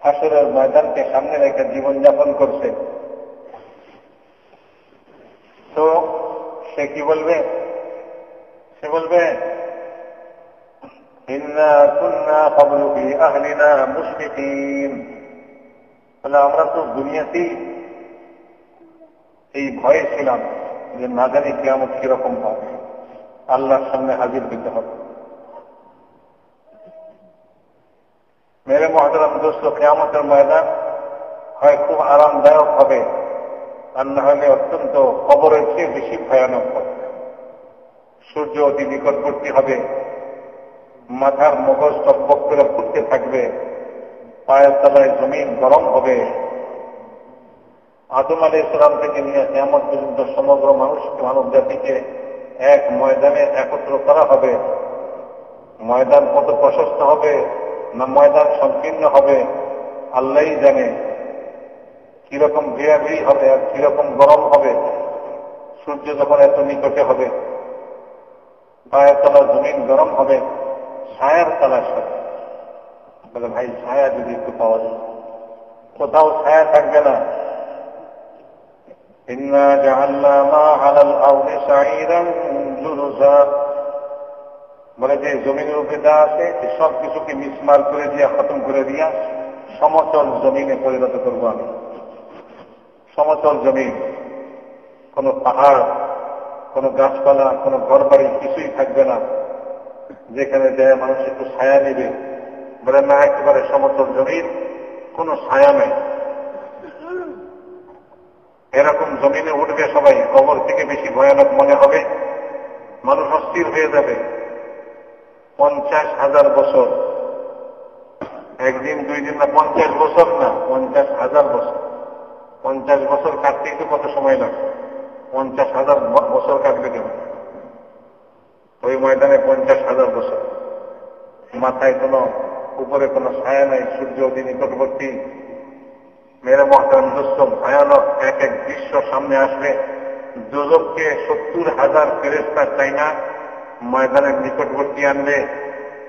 হাসরের ময়দানকে সামনে রেখে জীবনযাপন করছে, তো সে কি বলবে? সে বলবে ইন্না কুন্না ক্বাবলু ফি আহলিনা মুশফিকিন, বলে আমরা তো দুনিয়াতেই এই ভয়ে ছিলাম যে না জানি কিয়ামত কিরকম হবে, আল্লাহর সামনে হাজির দিতে হবে। মেরে মহতরম দোস্ত, কিয়ামতের ময়দান হয় খুব আরামদায়ক হবে, আর না হলে অত্যন্ত কবরের চেয়ে বেশি ভয়ানক হবে। সূর্য অতি নিকটবর্তী হবে, মাথার মগজ টকবক করে ফুটতে থাকবে, পায়ের তলায় জমিন গরম হবে। আদম আলাইহিস সালাম থেকে নিয়ে কিয়ামত পর্যন্ত সমগ্র মানুষকে, মানব জাতিকে এক ময়দানে একত্র করা হবে। ময়দান কত প্রশস্ত হবে না ময়দান সংকীর্ণ হবে আল্লাহই জানে। কিরকম ভিড়াভিড়ি হবে আর কিরকম গরম হবে, সূর্য যখন এত নিকটে হবে পায়ের তলা জমিন গরম হবে। ছায়ার তালাশ হবে, ভাই ছায়া যদি একটু পাওয়া যায়, কোথাও ছায়া থাকবে না। إنا جعلنا ما على الأرض سعيدا جرزا বলে যে জমিনের উপরে যা আছে সব কিছুকে মিসমার করে দিয়া খতম করে দিয়া সমতল জমিনে পরিণত করবো আমি। সমতল জমিন, কোনো পাহাড়, কোনো গাছপালা, কোনো ঘর বাড়ি কিছুই থাকবে না যেখানে যায় মানুষ একটু ছায়া নেবে। বলে না, একেবারে সমতল জমিন, কোনো ছায়া নেই। এরকম জমিনে উঠবে সবাই, কবর থেকে বেশি ভয়ানক মনে হবে, মানুষ অস্থির হয়ে যাবে। পঞ্চাশ হাজার বছর, একদিন দুই দিন না, পঞ্চাশ বছর না, পঞ্চাশ হাজার বছর। পঞ্চাশ বছর কাটতে একটু কত সময় লাগবে, পঞ্চাশ হাজার বছর কাটবে কেমন ওই ময়দানে? পঞ্চাশ হাজার বছর, মাথায় কোনো, উপরে কোনো ছায়া নাই, সূর্য অতি নিকটবর্তী। মেরে মহতারাম দোস্ত, ভয়ানক এক এক দৃশ্য সামনে আসবে। দুজককে সত্তর হাজার ফেরেশতা চাইনা ময়দানের নিকটবর্তী আনবে,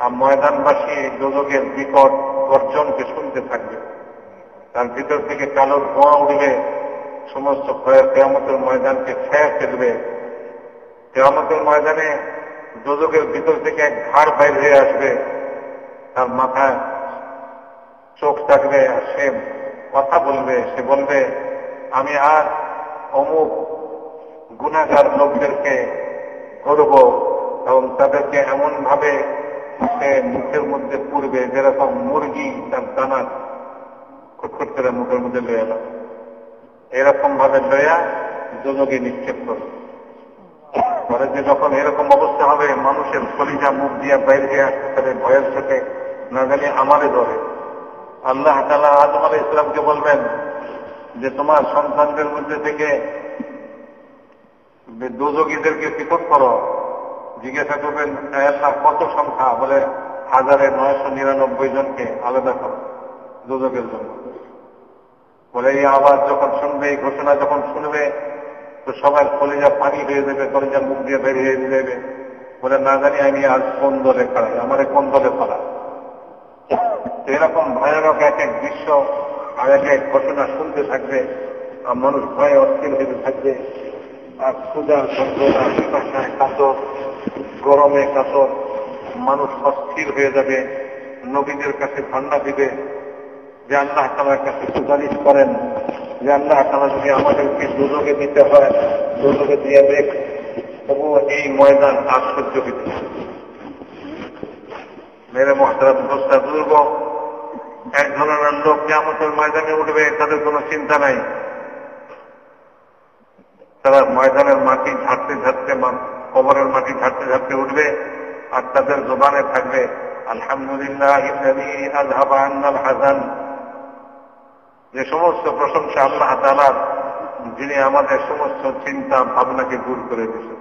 আর ময়দানবাসী দুজকের বিকট গর্জনকে শুনতে থাকবে। তার ভিতর থেকে কালো ধোঁয়া উঠবে, সমস্ত কিয়ামতের ময়দানকে ছায়া ফেলবে। কিয়ামতের ময়দানে দুজকের ভিতর থেকে এক ঘাড় বাইর হয়ে আসবে, তার মাথায় চোখ থাকবে, আর সে কথা বলবে। সে বলবে, আমি আর অমুক গুণাগার লোকদেরকে ধরব এবং তাদেরকে এমন ভাবে সে মুখের মধ্যে পুড়বে যেরকম মুরগি তার দানা খুটখুট করে মুখের মধ্যে লয়ে এল, এরকম ভাবে লয়া দুজকে নিক্ষেপ করবে। পরে যে যখন এরকম অবস্থা হবে, মানুষের কলিজা মুখ দিয়ে বাইরে হয়ে আসতে পারে ভয়ের চোখে, না জানি আমারে ধরে। আল্লাহ তাআলা আদম আলাইহিস সালামকে বলবেন যে, তোমার সন্তানদের মধ্যে থেকে দুজকীদেরকে পৃথক করো। জিজ্ঞাসা করবেন, আল্লাহ কত সংখ্যা? বলে হাজারে নয়শো নিরানব্বই জনকে আলাদা করো দুজকের জন্য। বলে এই আওয়াজ যখন শুনবে, এই ঘোষণা যখন শুনবে, তো সবাই কলিজা পানি হয়ে যাবে, কলিজা মুখ দিয়ে বেরিয়ে যাবে। বলে না জানি আমি আজ কোন দলে খাড়াই, আমার কোন দলে পাড়া। এরকম ভয়ানক এক এক দৃশ্য আর এক এক ঘটনা শুনতে থাকবে, আর মানুষ ভয়ে অস্থির হতে থাকবে। আর ক্ষুধা যন্ত্রণা, পিপাসায় কাতর, গরমে কাতর, মানুষ অস্থির হয়ে যাবে। নবীদের কাছে ঠান্ডা দিবে যে আল্লাহ তাআলার কাছে সুপারিশ করেন যে, আল্লাহ তাআলা যদি আমাদেরকে দুজকে দিতে হয়, দুজকে দিয়ে দেখ, তবুও এই ময়দান আশ্চর্য হইতে। মেরে মহতারাম দোস্তা বুজুর্গ, এক ধরনের লোক কিয়ামতের ময়দানে উঠবে, তাদের কোনো চিন্তা নাই। তারা ময়দানের মাটি ঝাড়তে ঝাড়তে, কবরের মাটি ঝাড়তে ঝাড়তে উঠবে, আর তাদের জবানে থাকবে আলহামদুলিল্লাহি আল্লাযী আযহাবা আন্নাল হাযান, যে সমস্ত প্রশংসা আল্লাহ তাআলার যিনি আমাদের সমস্ত চিন্তা ভাবনাকে দূর করে দিয়েছেন।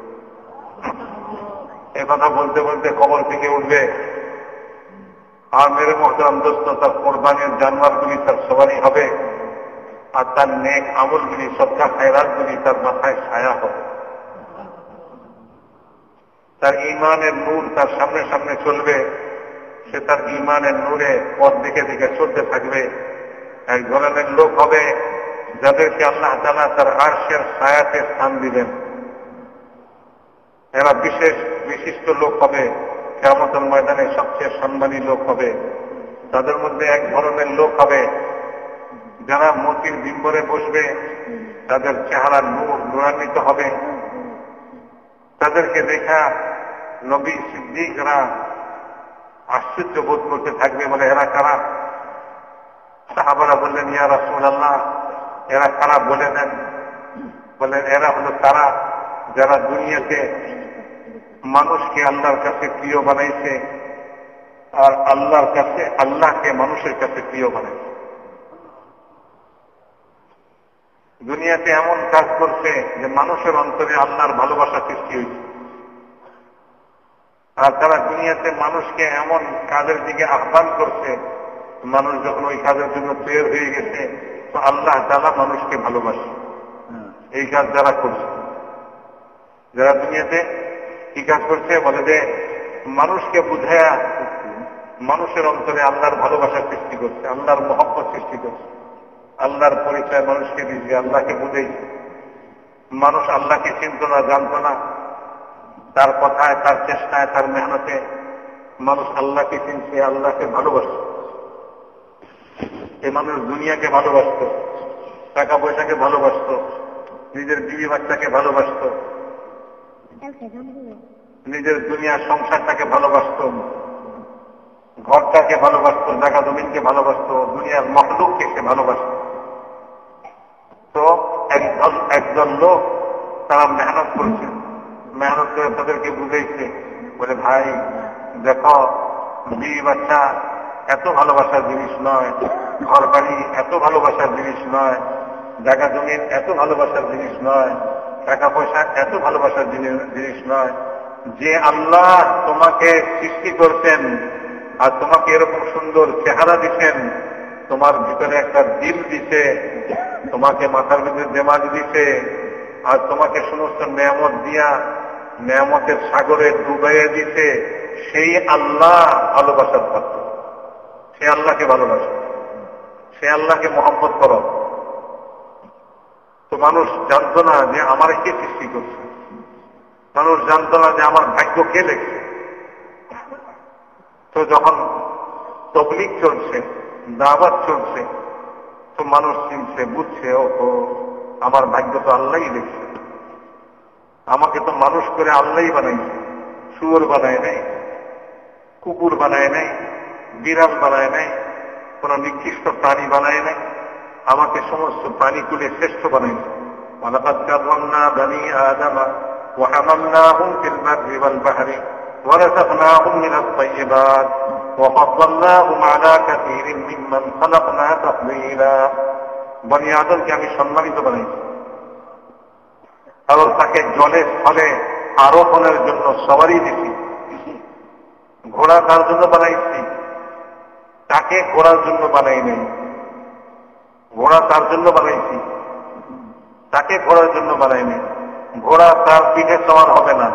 এ কথা বলতে বলতে কবর থেকে উঠবে। আর মেরে মহতারাম দোস্ত, তার কোরবানির জানোয়ারগুলি তার সবারই হবে, আর তার নেক আমলগুলি, সদকা খায়রাতগুলি তার মাথায় ছায়া হবে। তার ইমানের নূর তার সামনে সামনে চলবে, সে তার ইমানের নূরে পথ দিকে দিকে চলতে থাকবে। এক ধরনের লোক হবে যাদেরকে আল্লাহ তাআলা তার আরশের ছায়াতে স্থান দিবেন। এরা বিশেষ বিশিষ্ট লোক হবে, কিয়ামতের ময়দানে সবচেয়ে সম্মানী লোক হবে। তাদের মধ্যে এক ধরনের লোক হবে যারা মতির বিম্বরে বসবে, তাদের চেহারা নূর নূরান্বিত হবে। তাদেরকে দেখা নবী সিদ্দিকরা আশ্চর্য বোধ করতে থাকবে। বলে এরা কারা? সাহাবারা বললেন, ইয়া রাসূলুল্লাহ, এরা কারা বলে দেন। বললেন, এরা হলো তারা যারা দুনিয়াতে মানুষকে আল্লাহর কাছে প্রিয় বানাইছে, আর আল্লাহর কাছে আল্লাহকে মানুষের কাছে প্রিয় বানায়। দুনিয়াতে এমন কাজ করছে যে মানুষের অন্তরে আল্লাহর ভালোবাসা সৃষ্টি হয়েছে, আর তারা দুনিয়াতে মানুষকে এমন কাজের দিকে আহ্বান করছে, মানুষ যখন ওই কাজের জন্য তৈরি হয়ে গেছে তো আল্লাহ তাআলা মানুষকে ভালোবাসে। এই কাজ যারা করছে, যারা দুনিয়াতে কি কাজ করছে, বলে যে মানুষকে বুঝায়া মানুষের অন্তরে আল্লাহর ভালোবাসা সৃষ্টি করছে, আল্লাহর মহব্বত সৃষ্টি করছে, আল্লাহর পরিচয় মানুষকে দিয়েছে, আল্লাহকে বুঝাইছে। মানুষ আল্লাহকে চিনত না, জানত না, তার কথায়, তার চেষ্টায়, তার মেহনতে মানুষ আল্লাহকে চিনছে, আল্লাহকে ভালোবাসে। এই মানুষ দুনিয়াকে ভালোবাসত, টাকা পয়সাকে ভালোবাসত, নিজের বিবি বাচ্চাকে ভালোবাসত, নিজের দুনিয়ার সংসারটাকে ভালোবাসত, ঘরটাকে ভালোবাসত, জায়গা জমিনকে ভালোবাসত, দুনিয়ার মখলুককে সে ভালোবাসত। তো একদল একদল লোক তারা মেহনত করছে, মেহনত করে তাদেরকে বুঝাইছে, বলে ভাই দেখো বিবি বাচ্চা এত ভালোবাসার জিনিস নয়, ঘর বাড়ি এত ভালোবাসার জিনিস নয়, জায়গা জমিন এত ভালোবাসার জিনিস নয়, টাকা পয়সা এত ভালোবাসার জিনিস নয়। যে আল্লাহ তোমাকে সৃষ্টি করতেন আর তোমাকে এরকম সুন্দর চেহারা দিচ্ছেন, তোমার ভিতরে একটা দিল দিছে, তোমাকে মাথার ভিতরে দেমাগ দিছে, আর তোমাকে সমস্ত নেয়ামত দিয়া নেয়ামতের সাগরে ডুবাইয়ে দিছে, সেই আল্লাহ ভালোবাসার পাত্র। সে আল্লাহকে ভালোবাসো, সে আল্লাহকে মহব্বত করো। তো মানুষ জানত না যে আমার কে সৃষ্টি করছে, মানুষ জানত না যে আমার ভাগ্য কে লেখছে। তো যখন তবলিগ চলছে, দাওয়াত চলছে, তো মানুষ চিনছে, বুঝছে, ও তো আমার ভাগ্য তো আল্লাহই লিখছে, আমাকে তো মানুষ করে আল্লাহই বানাইছে। শুয়োর বানায় নাই, কুকুর বানায় নাই, বিড়াল বানায় নাই, কোন নিকৃষ্ট প্রাণী বানায় নাই, আমাকে সমস্ত প্রাণীগুলি শ্রেষ্ঠ বানাইছে। ওয়ালাকাদ কাররামনা বানি আদম ওয়া হামালনাহুম ফিল বাহরি ওয়াল বাহরি ورزقناهم من الطيبات وفضلناهم على كثير ممن خلقنا تفضيلا। বনি আদমকে আমি সম্মানিত বানাইছি, কারণ তাকে জলে স্থলে আরোহণের জন্য সবারই দিছি। ঘোড়া তার জন্য বানাইছি, তাকে ঘোড়ার জন্য বানাই নাই, ঘোড়া তার জন্য বানাইছি, তাকে ঘোড়ার জন্য বানাই নাই। ঘোড়া তার পিঠে সমান হবে না,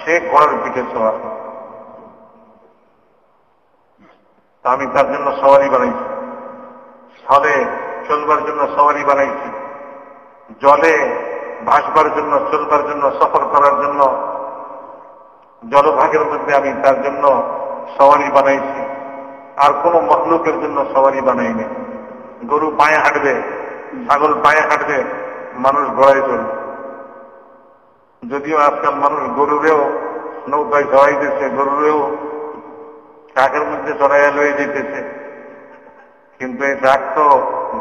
সে ঘোড়ার পিঠে সওয়ার। আমি তার জন্য সওয়ারি বানাইছি, স্থলে চলবার জন্য সওয়ারি বানাইছি, জলে ভাসবার জন্য, চলবার জন্য, সফর করার জন্য, জলভাগের মধ্যে আমি তার জন্য সওয়ারি বানাইছি। আর কোনো মখলুকের জন্য সওয়ারি বানাইনি। গরু পায়ে হাঁটবে, ছাগল পায়ে হাঁটবে, মানুষ ঘোড়ায় চলবে। যদিও আজকাল মানুষ গরুরেও নৌকায় চড়াই দিচ্ছে, গরুরেও ট্রাকের মধ্যে চড়াইয়া লয়ে যেতেছে, কিন্তু এই ট্রাক তো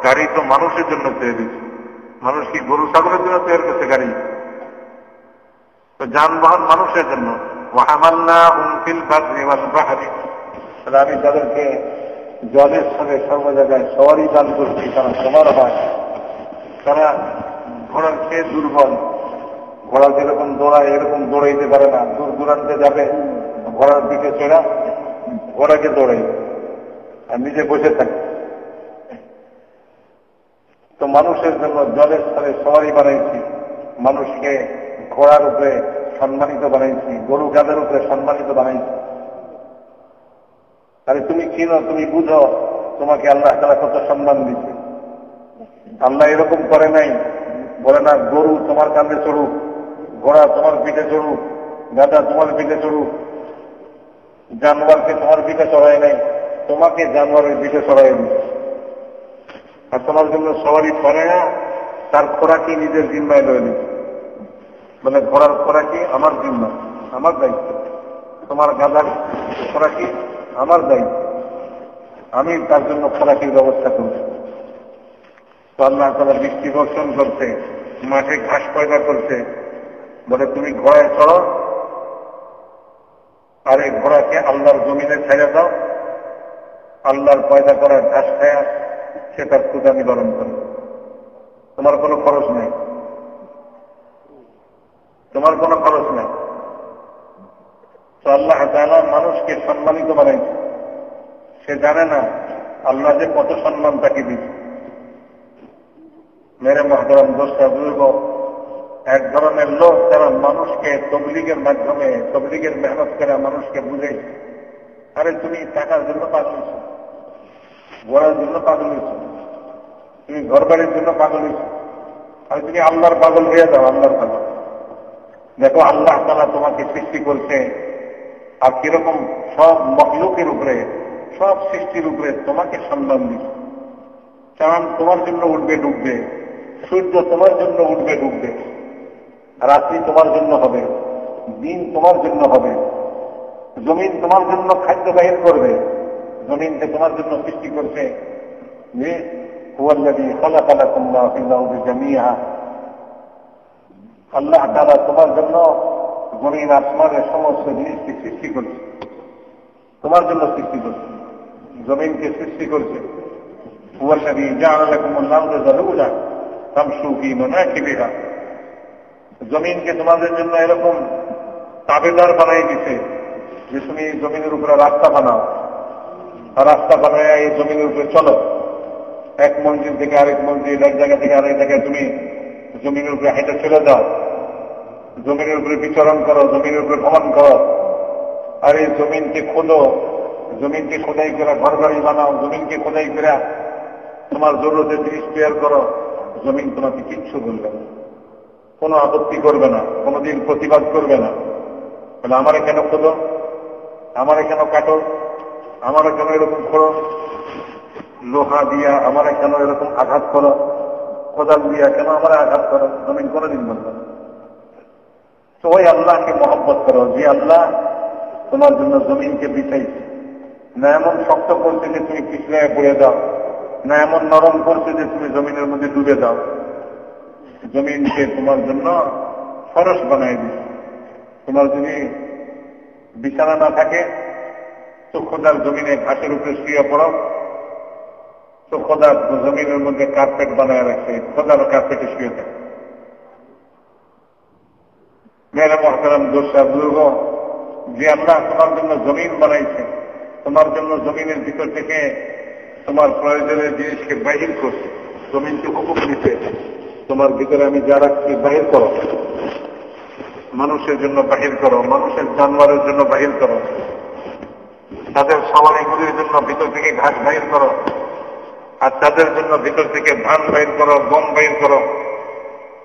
গাড়ি তো মানুষের জন্য তৈরি। মানুষ কি গরু ছাগলের জন্য তৈরি করছে গাড়ি? তো যানবাহন মানুষের জন্য। আমি তাদেরকে জলের সঙ্গে সর্ব জায়গায় সবারই দান করছি, কারণ সবার হয়। তারা ঘোড়ার খেয়ে দুর্বল, ঘোড়া যেরকম দৌড়ায় এরকম দৌড়াইতে পারে না, দূর দূরান্তে যাবে ঘোড়ার দিকে চড়া ঘোড়াকে দৌড়াই, আর নিজে বসে থাকে। তো মানুষের জন্য জলের স্থলে সওয়ারি বানাইছি, মানুষকে ঘোড়ার উপরে সম্মানিত বানাইছি, গরু গাদের উপরে সম্মানিত বানাইছি। আরে তুমি চিনো, তুমি বুঝো, তোমাকে আল্লাহ তাআলা কত সম্মান দিচ্ছে। আল্লাহ এরকম করে নাই, বলে না গরু তোমার কাঁধে চড়ুক, ঘোড়া তোমার পিঠে চড়ুক, গাধা তোমার পিঠে চড়ুক। জানোয়ারকে তোমার পিঠে চড়াই নাই, তোমাকে জানোয়ারের পিঠে চড়াই নি। আর তোমার জন্য সবারই করে না, তার খোরাকি নিজের জিম্মায় লয়ে নিচ্ছে। মানে ঘোড়ার খোরাকি আমার জিম্মা, আমার দায়িত্ব, তোমার গাধার খোরাকি আমার দায়িত্ব, আমি তার জন্য খোরাকির ব্যবস্থা করছি। তো আল্লাহ তারা বৃষ্টি বর্ষণ করছে, মাঠে ঘাস পয়দা করছে, বলে তুমি ঘোড়ায় চড়ো, আর এই ঘোড়াকে আল্লাহর জমিনে ছেড়ে দাও, আল্লাহর পয়দা করার আশায় সে তার ক্ষুধা নিবারণ করে। তোমার কোনো খরচ নেই, তোমার কোনো খরচ নেই। তো আল্লাহ তাআলা মানুষকে সম্মানিত বানাইছে, সে জানে না আল্লাহ যে কত সম্মান তাকে দিয়েছে। মেরে মহতরম দোস্ত, এক ধরনের লোক তারা মানুষকে তবলিগের মাধ্যমে, তবলিগের মেহনত করে মানুষকে বুঝাইছে, আরে তুমি টাকার জন্য পাগল হয়েছো, ঘোরার জন্য পাগল হয়েছো, তুমি ঘর বাড়ির জন্য পাগল হয়েছো, আরে তুমি আল্লাহর পাগল হয়ে যাও। আল্লাহর পাগল দেখো, আল্লাহ তাআলা তোমাকে সৃষ্টি করছে, আর কিরকম সব মখলুকের উপরে, সব সৃষ্টির উপরে তোমাকে সম্মান দিচ্ছে। চাঁদ তোমার জন্য উঠবে ডুববে, সূর্য তোমার জন্য উঠবে ডুববে, রাত্রি তোমার জন্য হবে, দিন তোমার জন্য হবে, জমিন তোমার জন্য খাদ্য বাহির করবে। জমিনকে তোমার জন্য সৃষ্টি করছে, যে হুয়াল্লাযী খালাকালাকুম মা ফিল আরদি জামিআ, আল্লাহ তাআলা তোমার জন্য জমিন আসমানের সমস্ত জিনিসকে সৃষ্টি করছে, তোমার জন্য সৃষ্টি করছে, জমিনকে সৃষ্টি করছে। হুয়াল্লাযী জাআলা লাকুমুল আরদা যালুলা তামশু ফি মানাকিবিহা, জমিনকে তোমাদের জন্য এরকম তাবেদার বানাই দিছে যে তুমি জমিনের উপরে রাস্তা বানাও, রাস্তা বানায় এই জমিনের উপরে চলো। এক মঞ্জিল থেকে আরেক মঞ্জিল, এক জায়গা থেকে আরেক জায়গায় তুমি জমিনের উপরে হেঁটে চলে যাও, জমিনের উপরে বিচরণ করো, জমিনের উপরে ভ্রমণ করো। আর এই জমিনকে খোঁজো, জমিনকে খোদাই করে ঘর বাড়ি বানাও, জমিনকে খোদাই করে তোমার জরুরতের জিনিস তৈরি করো। জমিন তোমাকে কিচ্ছু বলবে না, কোনো আপত্তি করবে না, কোনোদিন প্রতিবাদ করবে না। বলে আমার কেন খোঁজো, আমার কেন কাটো, আমার কেন এরকম করো, লোহা দিয়া আমার কেন এরকম আঘাত করো, কোদাল দিয়া কেন আমার আঘাত করো, জমিন কোনোদিন বলবে না। তো ওই আল্লাহকে মহব্বত করো যে আল্লাহ তোমার জন্য জমিনকে বিছাইছে, না এমন শক্ত করছে যে তুমি পিছলায় পড়ে দাও, না এমন নরম করছে যে তুমি জমিনের মধ্যে ডুবে দাও। জমিনকে তোমার জন্য সরস বানাই দিচ্ছে। তোমার যদি বিছানা না থাকে তো খোদার জমিনে ঘাসের উপরে শুয়ে পড়ো, তো খোদার জমিনের মধ্যে কার্পেট বানায় রাখছে, খোদার কার্পেটে শুয়ে থাকে। মেয়েরা মহতারাম দোষরা বুজুর্গ, যে আল্লাহ তোমার জন্য জমিন বানাইছে, তোমার জন্য জমিনের ভিতর থেকে তোমার প্রয়োজনের জিনিসকে বাহির করছে, জমিনকে হুকুম দিতে তোমার ভিতরে আমি যা রাখছি বাহির করো, মানুষের জন্য বাহির করো, মানুষের জানোয়ারের জন্য বাহির করো, তাদের সবাইগুলির জন্য ভিতর থেকে ঘাস বাহির করো, আর তাদের জন্য ভিতর থেকে ধান বাহির করো, গম বাহির করো,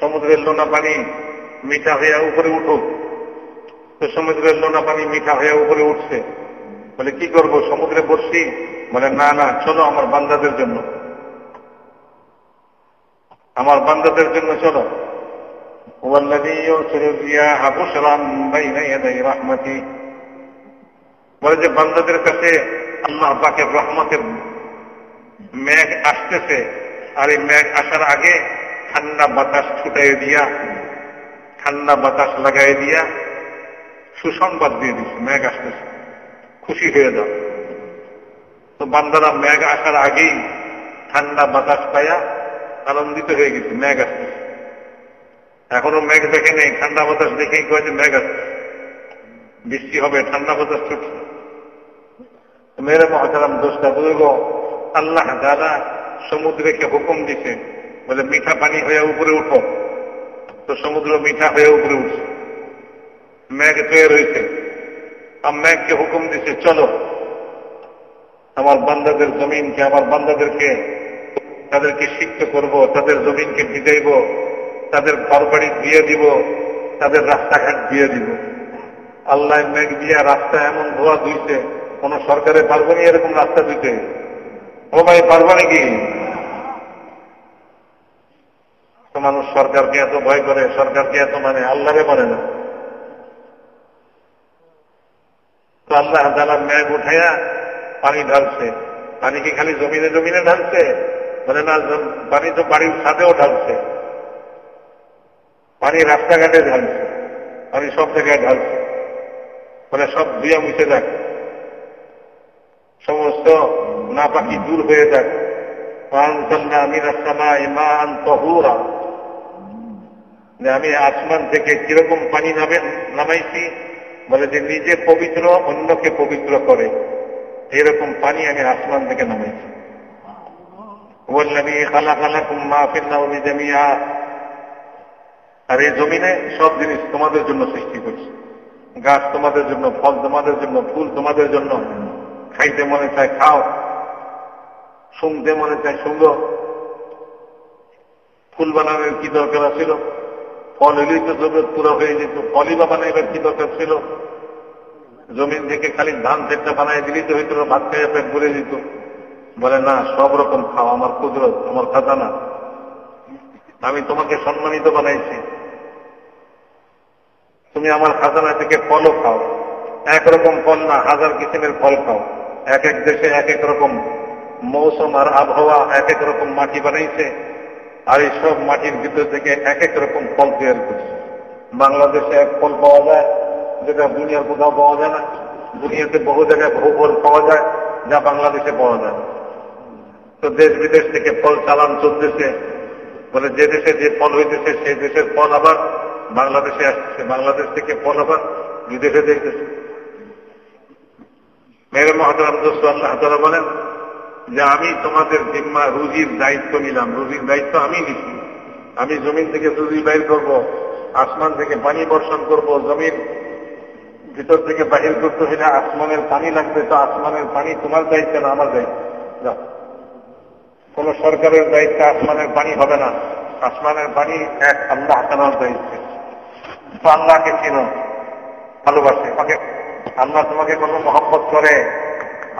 সমুদ্রের লোনা পানি মিঠা হয়ে উপরে উঠো। তো সমুদ্রের লোনা পানি মিঠা হয়ে উপরে উঠছে, বলে কি করবো, সমুদ্রে বসছি? বলে না না, চলো আমার বান্দাদের জন্য, আমার বান্দাদের জন্য চলো। والذي يرسل الرياح بشرا بين يدي رحمته, বলে যে বান্দাদের কাছে আল্লাহ পাকের রহমতে মেঘ আসতেছে, আর এই মেঘ আসার আগে ঠান্ডা বাতাস ছুটাই দিয়া, ঠান্ডা বাতাস লাগাই দিয়া সুসংবাদ দিয়ে দিচ্ছে, মেঘ আসতেছে, খুশি হয়ে যাও। তো বান্দারা মেঘ আসার আগেই ঠান্ডা বাতাস পাইয়া আনন্দিত হয়ে গেছে, মেঘ আসতেছে। এখনো মেঘ দেখে নেই, ঠান্ডা বাতাস দেখেই কয়েছে মেঘ আসতেছে, বৃষ্টি হবে, ঠান্ডা বাতাস ছুটছে। মেরে মহাসালাম দোষটা বুঝবো, আল্লাহ তাআলা সমুদ্রকে হুকুম দিছে, বলে মিঠা পানি হয়ে উপরে উঠো। তো সমুদ্র মিঠা হয়ে উপরে উঠছে, মেঘ তৈরি হয়েছে, আর মেঘকে হুকুম দিছে চলো আমার বান্দাদের জমিনকে, আমার বান্দাদেরকে, তাদেরকে সিক্ত করব, তাদের জমিনকে ভিজাইব, তাদের ঘর বাড়ি দিয়ে দিব, তাদের রাস্তাঘাট দিয়ে দিব। আল্লাহ মেঘ দিয়া রাস্তা এমন ধোয়া ধুইছে, কোন সরকারে পারবো না এরকম রাস্তা ধুইতে। بھائی پروان کی تو مانو سرکار کے تو بھائی کرے سرکار کے تو مانے اللہ کے بنے تو اللہ تعالیٰ میں اٹھایا پانی ڈھل سے پانی کی خالی زمین زمین ڈھل سے بنے نا پانی تو پانی ساتھے ہو ڈھل سے پانی راستہ گھٹے ڈھل سے پانی سب سے گئے ڈھل سے بنے سب دیا مجھے جا سمجھ تو ناپاکی دور ہوئے جا وَأَنزَلْنَا مِنَ السَّمَاءِ مَاءً طَهُورًا আমি আসমান থেকে কিরকম পানি নামাইছি বলে যে নিজে পবিত্র অন্যকে পবিত্র করে এরকম পানি আমি আসমান থেকে নামাইছি ওয়াল্লাযী খালাকা লাকুম মা ফিল আরদি জামিআ আর এই জমিনে সব জিনিস তোমাদের জন্য সৃষ্টি করেছি গাছ তোমাদের জন্য ফল তোমাদের জন্য ফুল তোমাদের জন্য খাইতে মনে চায় খাও শুনতে মনে চায় শুনো ফুল বানানোর কি দরকার ছিল ফল হলেই তো জরুরত পুরো হয়ে যেত ফলই বা বানাইবার কি দরকার ছিল জমিন থেকে খালি ধান চেটটা বানাই দিলেই তো হয়তো ভাত খেয়ে পেট ভরে যেত বলে না সব রকম খাও আমার কুদরত আমার খাজানা আমি তোমাকে সম্মানিত বানাইছি তুমি আমার খাজানা থেকে ফলও খাও একরকম ফল না হাজার কিসিমের ফল খাও এক এক দেশে এক এক রকম মৌসুম আর আবহাওয়া এক এক রকম মাটি বানাইছে আর এই সব মাটির ভিতর থেকে এক এক রকম ফল তৈরি করছে বাংলাদেশে এক ফল পাওয়া যায় যেটা দুনিয়ার কোথাও পাওয়া যায় না দুনিয়াতে বহু জায়গায় বহু ফল পাওয়া যায় যা বাংলাদেশে পাওয়া যায় তো দেশ বিদেশ থেকে ফল চালান চলতেছে বলে যে দেশে যে ফল হইতেছে সেই দেশের ফল আবার বাংলাদেশে আসতেছে বাংলাদেশ থেকে ফল আবার বিদেশে দেখতেছে মেরে মহাতারাম দোস্ত আল্লাহ তাআলা বলেন যে আমি তোমাদের জিম্মা রুজির দায়িত্ব নিলাম রুজির দায়িত্ব আমি নিচ্ছি আমি জমিন থেকে রুজি বাইর করব আসমান থেকে পানি বর্ষণ করব জমির ভিতর থেকে বাহির করতে হলে আসমানের পানি লাগবে তো আসমানের পানি তোমার দায়িত্ব না আমার দায়িত্ব কোন সরকারের দায়িত্ব আসমানের পানি হবে না আসমানের পানি এক আল্লাহ তাআলার দায়িত্ব আল্লাহকে চিনো ভালোবাসে আল্লাহ তোমাকে কত মহব্বত করে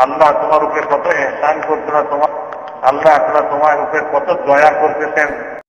আল্লাহ তোমার উপরে কত এহসান করতেন তোমার আল্লাহ আপনারা তোমার উপরে কত দয়া করতেছেন।